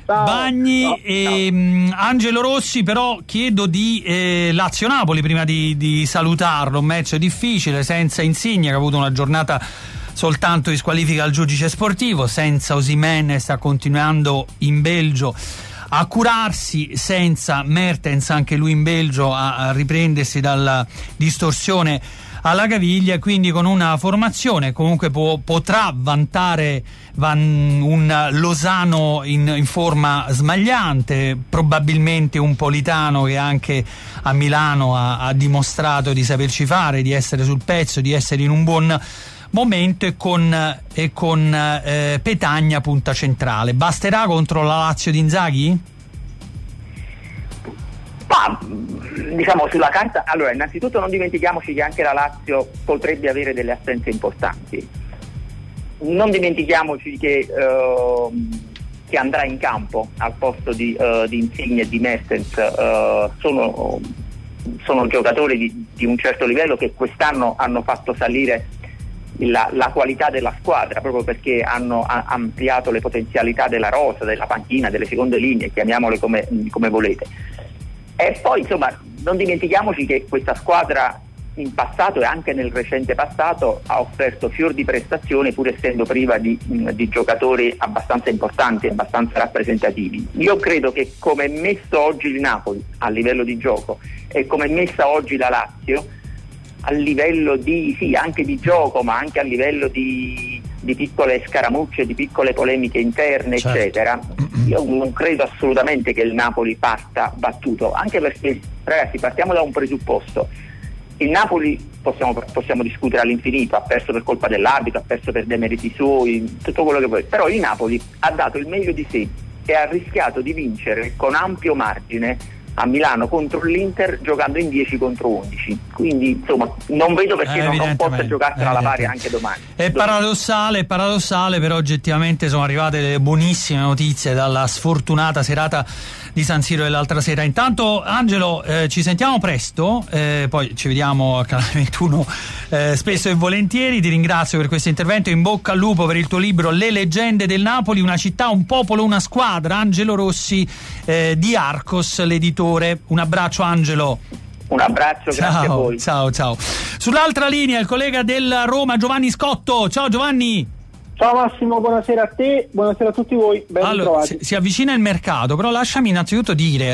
Bagni, ciao. E Angelo Rossi. Però chiedo di Lazio-Napoli prima di salutarlo. Un match difficile, senza Insigne, che ha avuto una giornata soltanto di squalifica al giudice sportivo, senza Osimhen, sta continuando in Belgio a curarsi, senza Mertens, anche lui in Belgio a riprendersi dalla distorsione alla caviglia, quindi con una formazione comunque potrà vantare un Lozano in forma smagliante, probabilmente un Politano che anche a Milano ha dimostrato di saperci fare, di essere sul pezzo, di essere in un buon momento, e con Petagna punta centrale. Basterà contro la Lazio di Inzaghi? Ma diciamo sulla carta, allora, innanzitutto non dimentichiamoci che anche la Lazio potrebbe avere delle assenze importanti. Non dimentichiamoci che andrà in campo al posto di Insigne e di Mertens, sono giocatori di un certo livello che quest'anno hanno fatto salire la qualità della squadra, proprio perché hanno ampliato le potenzialità della rosa, della panchina, delle seconde linee, chiamiamole come volete. E poi, insomma, non dimentichiamoci che questa squadra in passato e anche nel recente passato ha offerto fior di prestazioni, pur essendo priva di giocatori abbastanza importanti, abbastanza rappresentativi. Io credo che, come è messo oggi il Napoli a livello di gioco e come è messa oggi la Lazio a livello anche di gioco, ma anche a livello di piccole scaramucce, di piccole polemiche interne, certo, eccetera, io non credo assolutamente che il Napoli parta battuto, anche perché, ragazzi, partiamo da un presupposto: il Napoli, possiamo discutere all'infinito, ha perso per colpa dell'arbitro, ha perso per demeriti suoi, tutto quello che vuoi, però il Napoli ha dato il meglio di sé e ha rischiato di vincere con ampio margine a Milano contro l'Inter, giocando in 10 contro 11, quindi, insomma, non vedo perché non possa giocarsela alla pari anche domani. È paradossale, però oggettivamente sono arrivate delle buonissime notizie dalla sfortunata serata di San Siro dell'altra sera. Intanto, Angelo, ci sentiamo presto, poi ci vediamo a Canale 21 spesso e volentieri. Ti ringrazio per questo intervento, in bocca al lupo per il tuo libro Le leggende del Napoli, una città, un popolo, una squadra. Angelo Rossi, di Arcos, l'editore. Un abbraccio, Angelo. Un abbraccio, ciao, grazie a voi. Ciao. Sull'altra linea il collega del Roma Giovanni Scotto. Ciao Giovanni. Ciao Massimo, buonasera a te, buonasera a tutti voi, ben ritrovati. Allora, si avvicina il mercato, però lasciami innanzitutto dire,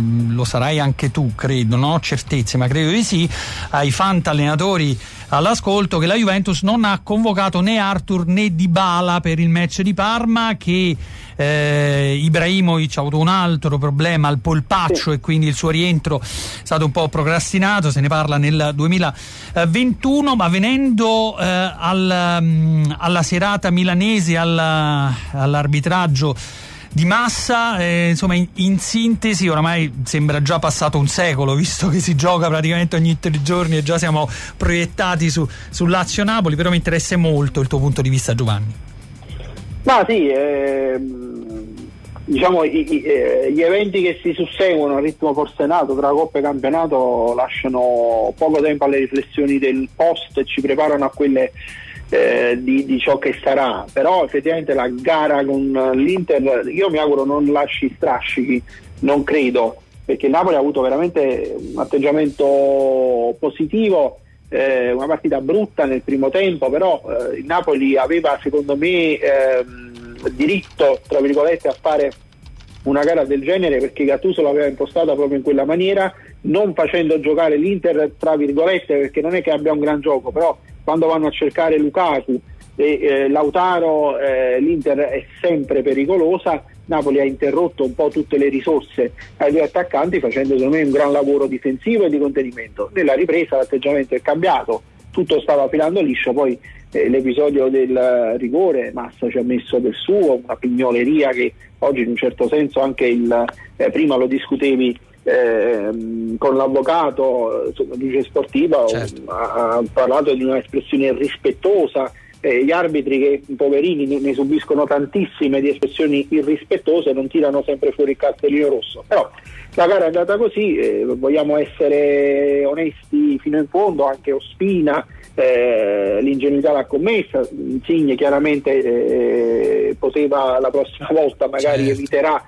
lo sarai anche tu, credo, non ho certezze, ma credo di sì, ai fantallenatori all'ascolto, che la Juventus non ha convocato né Arthur né Dybala per il match di Parma, che Ibrahimovic ha avuto un altro problema al polpaccio, sì, e quindi il suo rientro è stato un po' procrastinato, se ne parla nel 2021. Ma venendo alla serata milanese, all'arbitraggio di massa, insomma, in sintesi, oramai sembra già passato un secolo, visto che si gioca praticamente ogni 3 giorni e già siamo proiettati su Lazio-Napoli, però mi interessa molto il tuo punto di vista, Giovanni. Ma sì, diciamo gli eventi che si susseguono a ritmo forsenato tra Coppa e campionato lasciano poco tempo alle riflessioni del post e ci preparano a quelle di ciò che sarà, però effettivamente la gara con l'Inter io mi auguro non lasci strascichi, non credo, perché il Napoli ha avuto veramente un atteggiamento positivo, una partita brutta nel primo tempo, però il Napoli aveva secondo me diritto, tra virgolette, a fare una gara del genere, perché Gattuso l'aveva impostata proprio in quella maniera, non facendo giocare l'Inter, tra virgolette, perché non è che abbia un gran gioco, però quando vanno a cercare Lukaku e Lautaro, l'Inter è sempre pericolosa. Napoli ha interrotto un po' tutte le risorse ai due attaccanti, facendo secondo me un gran lavoro difensivo e di contenimento. Nella ripresa l'atteggiamento è cambiato, tutto stava filando liscio, poi l'episodio del rigore, Massa ci ha messo del suo, una pignoleria che oggi in un certo senso anche prima lo discutevi con l'avvocato, Luce Sportiva, certo. ha parlato di un'espressione irrispettosa, gli arbitri che poverini ne subiscono tantissime di espressioni irrispettose, non tirano sempre fuori il cartellino rosso, però la gara è andata così, vogliamo essere onesti fino in fondo, anche Ospina l'ingenuità l'ha commessa, Insigne chiaramente poteva, la prossima volta magari certo. eviterà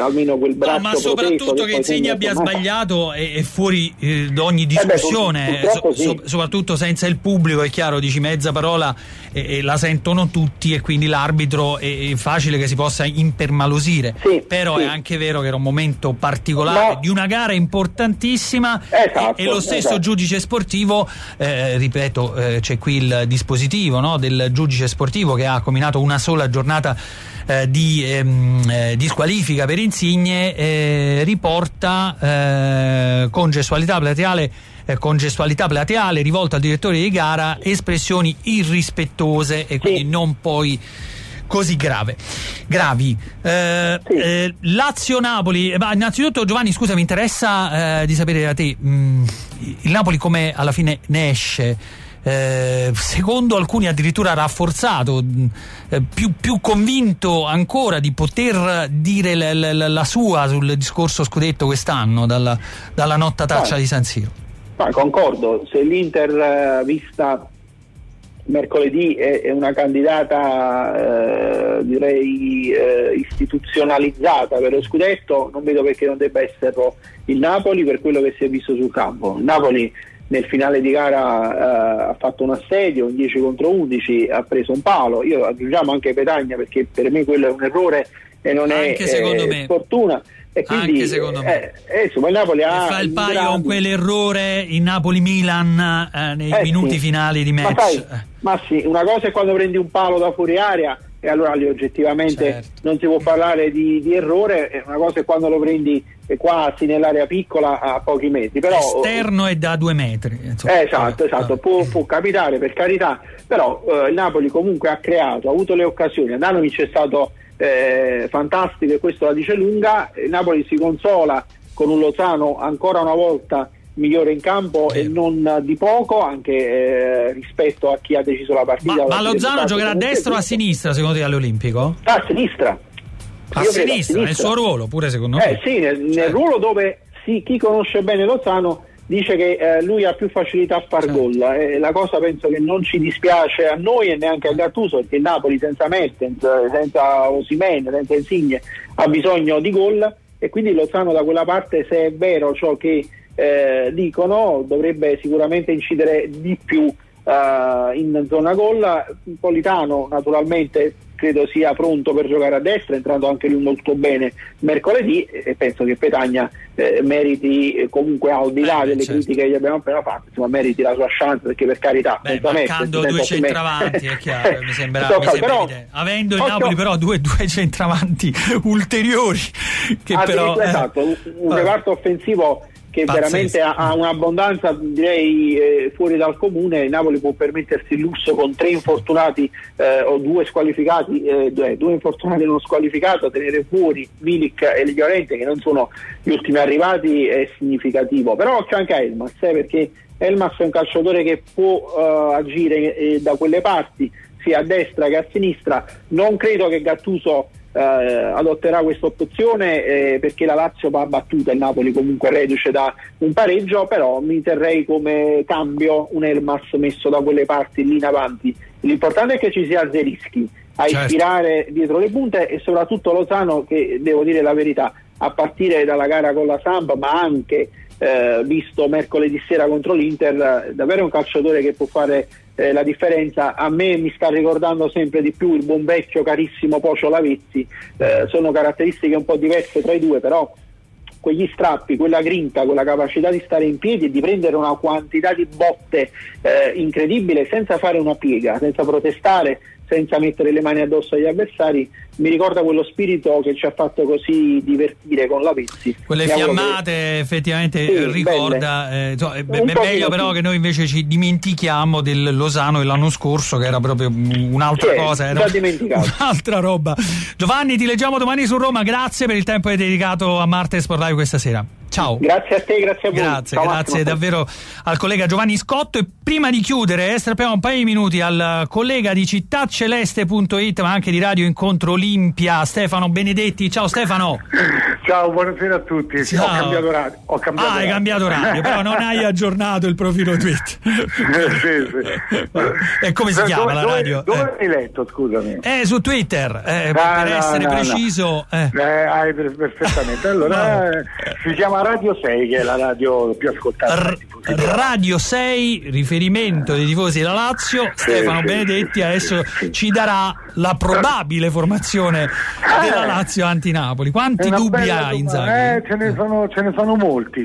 almeno quel braccio, ma soprattutto proteso, che Insigne abbia sbagliato è fuori da ogni discussione, soprattutto senza il pubblico, è chiaro, dici mezza parola e la sentono tutti, e quindi l'arbitro è facile che si possa impermalosire, sì, però sì. è anche vero che era un momento particolare di una gara importantissima, esatto, e lo stesso esatto. giudice sportivo, ripeto, c'è qui il dispositivo, no, del giudice sportivo che ha combinato una sola giornata di squalifica per Insigne, riporta congesualità plateale rivolta al direttore di gara, espressioni irrispettose e quindi non poi così gravi. Lazio-Napoli, ma innanzitutto Giovanni, scusa, mi interessa di sapere da te il Napoli come alla fine ne esce. Secondo alcuni addirittura rafforzato, più convinto ancora di poter dire la sua sul discorso scudetto quest'anno dalla nottataccia di San Siro. Concordo, se l'Inter vista mercoledì è una candidata direi istituzionalizzata per lo scudetto, non vedo perché non debba esserlo il Napoli per quello che si è visto sul campo. Il Napoli nel finale di gara ha fatto un assedio, un 10 contro 11, ha preso un palo, io aggiungiamo anche Petagna, perché per me quello è un errore e non anche è secondo me. Sfortuna, e quindi anche secondo me insomma il Napoli ha fa il paio con quell'errore in Napoli-Milan nei minuti finali di match. Ma una cosa è quando prendi un palo da fuori area e allora lì oggettivamente non si può parlare di errore, una cosa è quando lo prendi quasi nell'area piccola a pochi metri, però esterno è da 2 metri insomma. Esatto. Può capitare, per carità, però il Napoli comunque ha creato, ha avuto le occasioni, Andanovic è stato fantastico e questo la dice lunga. Il Napoli si consola con un Lozano ancora una volta migliore in campo e non di poco, anche rispetto a chi ha deciso la partita. Ma Lozano giocherà a destra o a sinistra secondo te all'Olimpico? A sinistra, nel suo ruolo pure secondo me. Nel ruolo dove chi conosce bene Lozano dice che lui ha più facilità a far gol, la cosa penso che non ci dispiace a noi e neanche a Gattuso, perché Napoli senza Mertens, senza Osimhen, senza Insigne ha bisogno di gol, e quindi Lozano da quella parte, se è vero ciò che dicono, dovrebbe sicuramente incidere di più in zona gol. Politano naturalmente credo sia pronto per giocare a destra, entrando anche lui molto bene mercoledì, e penso che Petagna meriti comunque, al di là delle critiche che gli abbiamo appena fatto, insomma meriti la sua chance, perché per carità, mancando due centravanti è chiaro, mi sembra però, avendo il Napoli però due centravanti ulteriori che però un reparto offensivo che veramente ha un'abbondanza direi fuori dal comune. Il Napoli può permettersi il lusso con 3 infortunati o 2 squalificati, 2 infortunati e uno squalificato, tenere fuori Milik e Llorente, che non sono gli ultimi arrivati, è significativo. Però c'è anche Elmas, perché Elmas è un calciatore che può agire da quelle parti, sia a destra che a sinistra. Non credo che Gattuso adotterà questa opzione perché la Lazio va battuta, il Napoli comunque reduce da un pareggio, però mi terrei come cambio un Elmas messo da quelle parti lì in avanti, l'importante è che ci sia Zieliński a ispirare dietro le punte, e soprattutto Lozano, che devo dire la verità, a partire dalla gara con la Samp, ma anche visto mercoledì sera contro l'Inter, davvero è un calciatore che può fare la differenza. A me mi sta ricordando sempre di più il buon vecchio carissimo Pocio Lavezzi, sono caratteristiche un po' diverse tra i due, però quegli strappi, quella grinta, quella capacità di stare in piedi e di prendere una quantità di botte incredibile senza fare una piega, senza protestare, senza mettere le mani addosso agli avversari, mi ricorda quello spirito che ci ha fatto così divertire con la Pizzi. Quelle fiammate che... effettivamente sì, ricorda, insomma, è meglio però che noi invece ci dimentichiamo del Lozano dell'anno scorso, che era proprio un'altra cosa, era un'altra roba. Giovanni, ti leggiamo domani su Roma, grazie per il tempo che hai dedicato a Marte Sport Live questa sera. Ciao. Grazie a te, grazie a voi. Grazie, grazie davvero al collega Giovanni Scotto. E prima di chiudere, strappiamo un paio di minuti al collega di cittàceleste.it, ma anche di Radio Incontro Olimpia, Stefano Benedetti. Ciao Stefano. Ciao, buonasera a tutti. Ciao. Ho cambiato radio. Hai cambiato radio, però non hai aggiornato il profilo Twitter. Sì. E come si chiama la radio? Dove hai letto, scusami? Su Twitter, per essere preciso. Hai perfettamente. Allora, si chiama Radio 6, che è la radio più ascoltata Radio 6, riferimento dei tifosi della Lazio. Stefano Benedetti adesso ci darà la probabile formazione della Lazio anti-Napoli. Quanti dubbi hai, Inzaghi? Ce ne sono molti,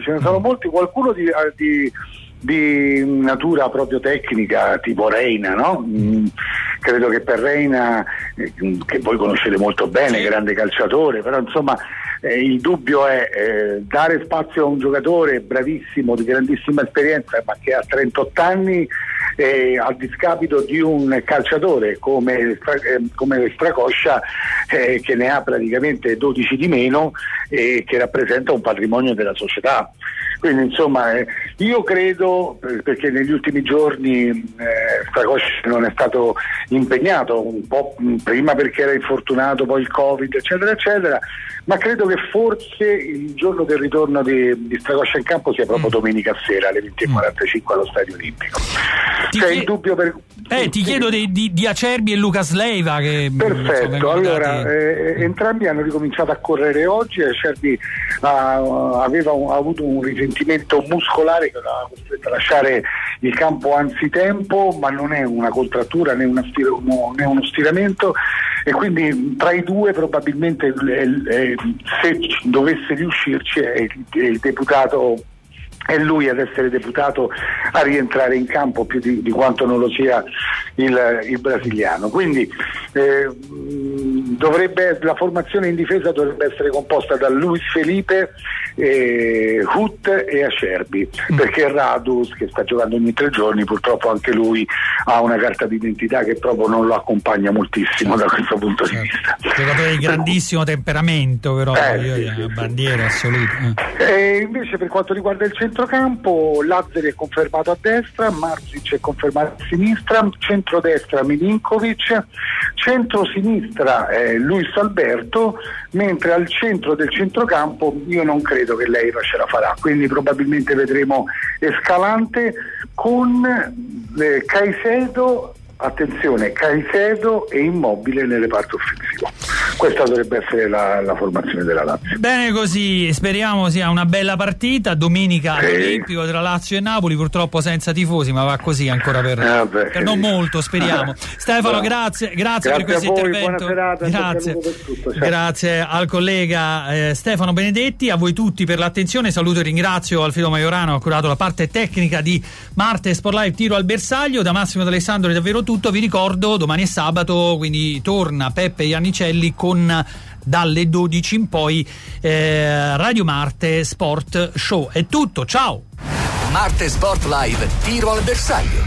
qualcuno di natura proprio tecnica, tipo Reina, no? Credo che per Reina, che voi conoscete molto bene, grande calciatore, però insomma il dubbio è dare spazio a un giocatore bravissimo, di grandissima esperienza, ma che ha 38 anni, a discapito di un calciatore come Stracoscia, che ne ha praticamente 12 di meno e che rappresenta un patrimonio della società. Quindi insomma io credo, perché negli ultimi giorni Stracoscia non è stato impegnato, un po' prima perché era infortunato, poi il Covid eccetera eccetera, ma credo che forse il giorno del ritorno di Stracoscia in campo sia proprio domenica sera alle 20:45 allo Stadio Olimpico. Ti chiedo di Acerbi e Lucas Leiva, che entrambi hanno ricominciato a correre oggi. Acerbi aveva avuto un risentimento muscolare che l'ha costretto a lasciare il campo anzitempo, ma non è una contrattura né uno stiramento, e quindi tra i due probabilmente se dovesse riuscirci è il deputato, è lui ad essere deputato a rientrare in campo più di quanto non lo sia il brasiliano. Quindi la formazione in difesa dovrebbe essere composta da Luis Felipe, Hut e Acerbi, perché Radus, che sta giocando ogni 3 giorni, purtroppo anche lui ha una carta d'identità che proprio non lo accompagna moltissimo da questo punto di vista. Giocatore di grandissimo temperamento, però bandiera assoluta. E invece per quanto riguarda il centrocampo, Lazzari è confermato a destra, Marzic è confermato a sinistra, centrodestra Milinkovic, centrosinistra Luis Alberto, mentre al centro del centrocampo io non credo che Leiva ce la farà, quindi probabilmente vedremo Escalante con Caicedo e Immobile nel reparto offensivo. Questa dovrebbe essere la formazione della Lazio. Bene così, speriamo sia una bella partita domenica all'Olimpico tra Lazio e Napoli, purtroppo senza tifosi, ma va così ancora per non molto, speriamo. Stefano, grazie per questo intervento. Buona serata, grazie al collega Stefano Benedetti, a voi tutti per l'attenzione. Saluto e ringrazio Alfredo Maiorano, ha curato la parte tecnica di Marte Sport Live Tiro al bersaglio. Da Massimo D'Alessandro è davvero tutto. Vi ricordo, domani è sabato, quindi torna Peppe Iannicelli con dalle 12 in poi Radio Marte Sport Show. È tutto, ciao. Marte Sport Live Tiro al bersaglio.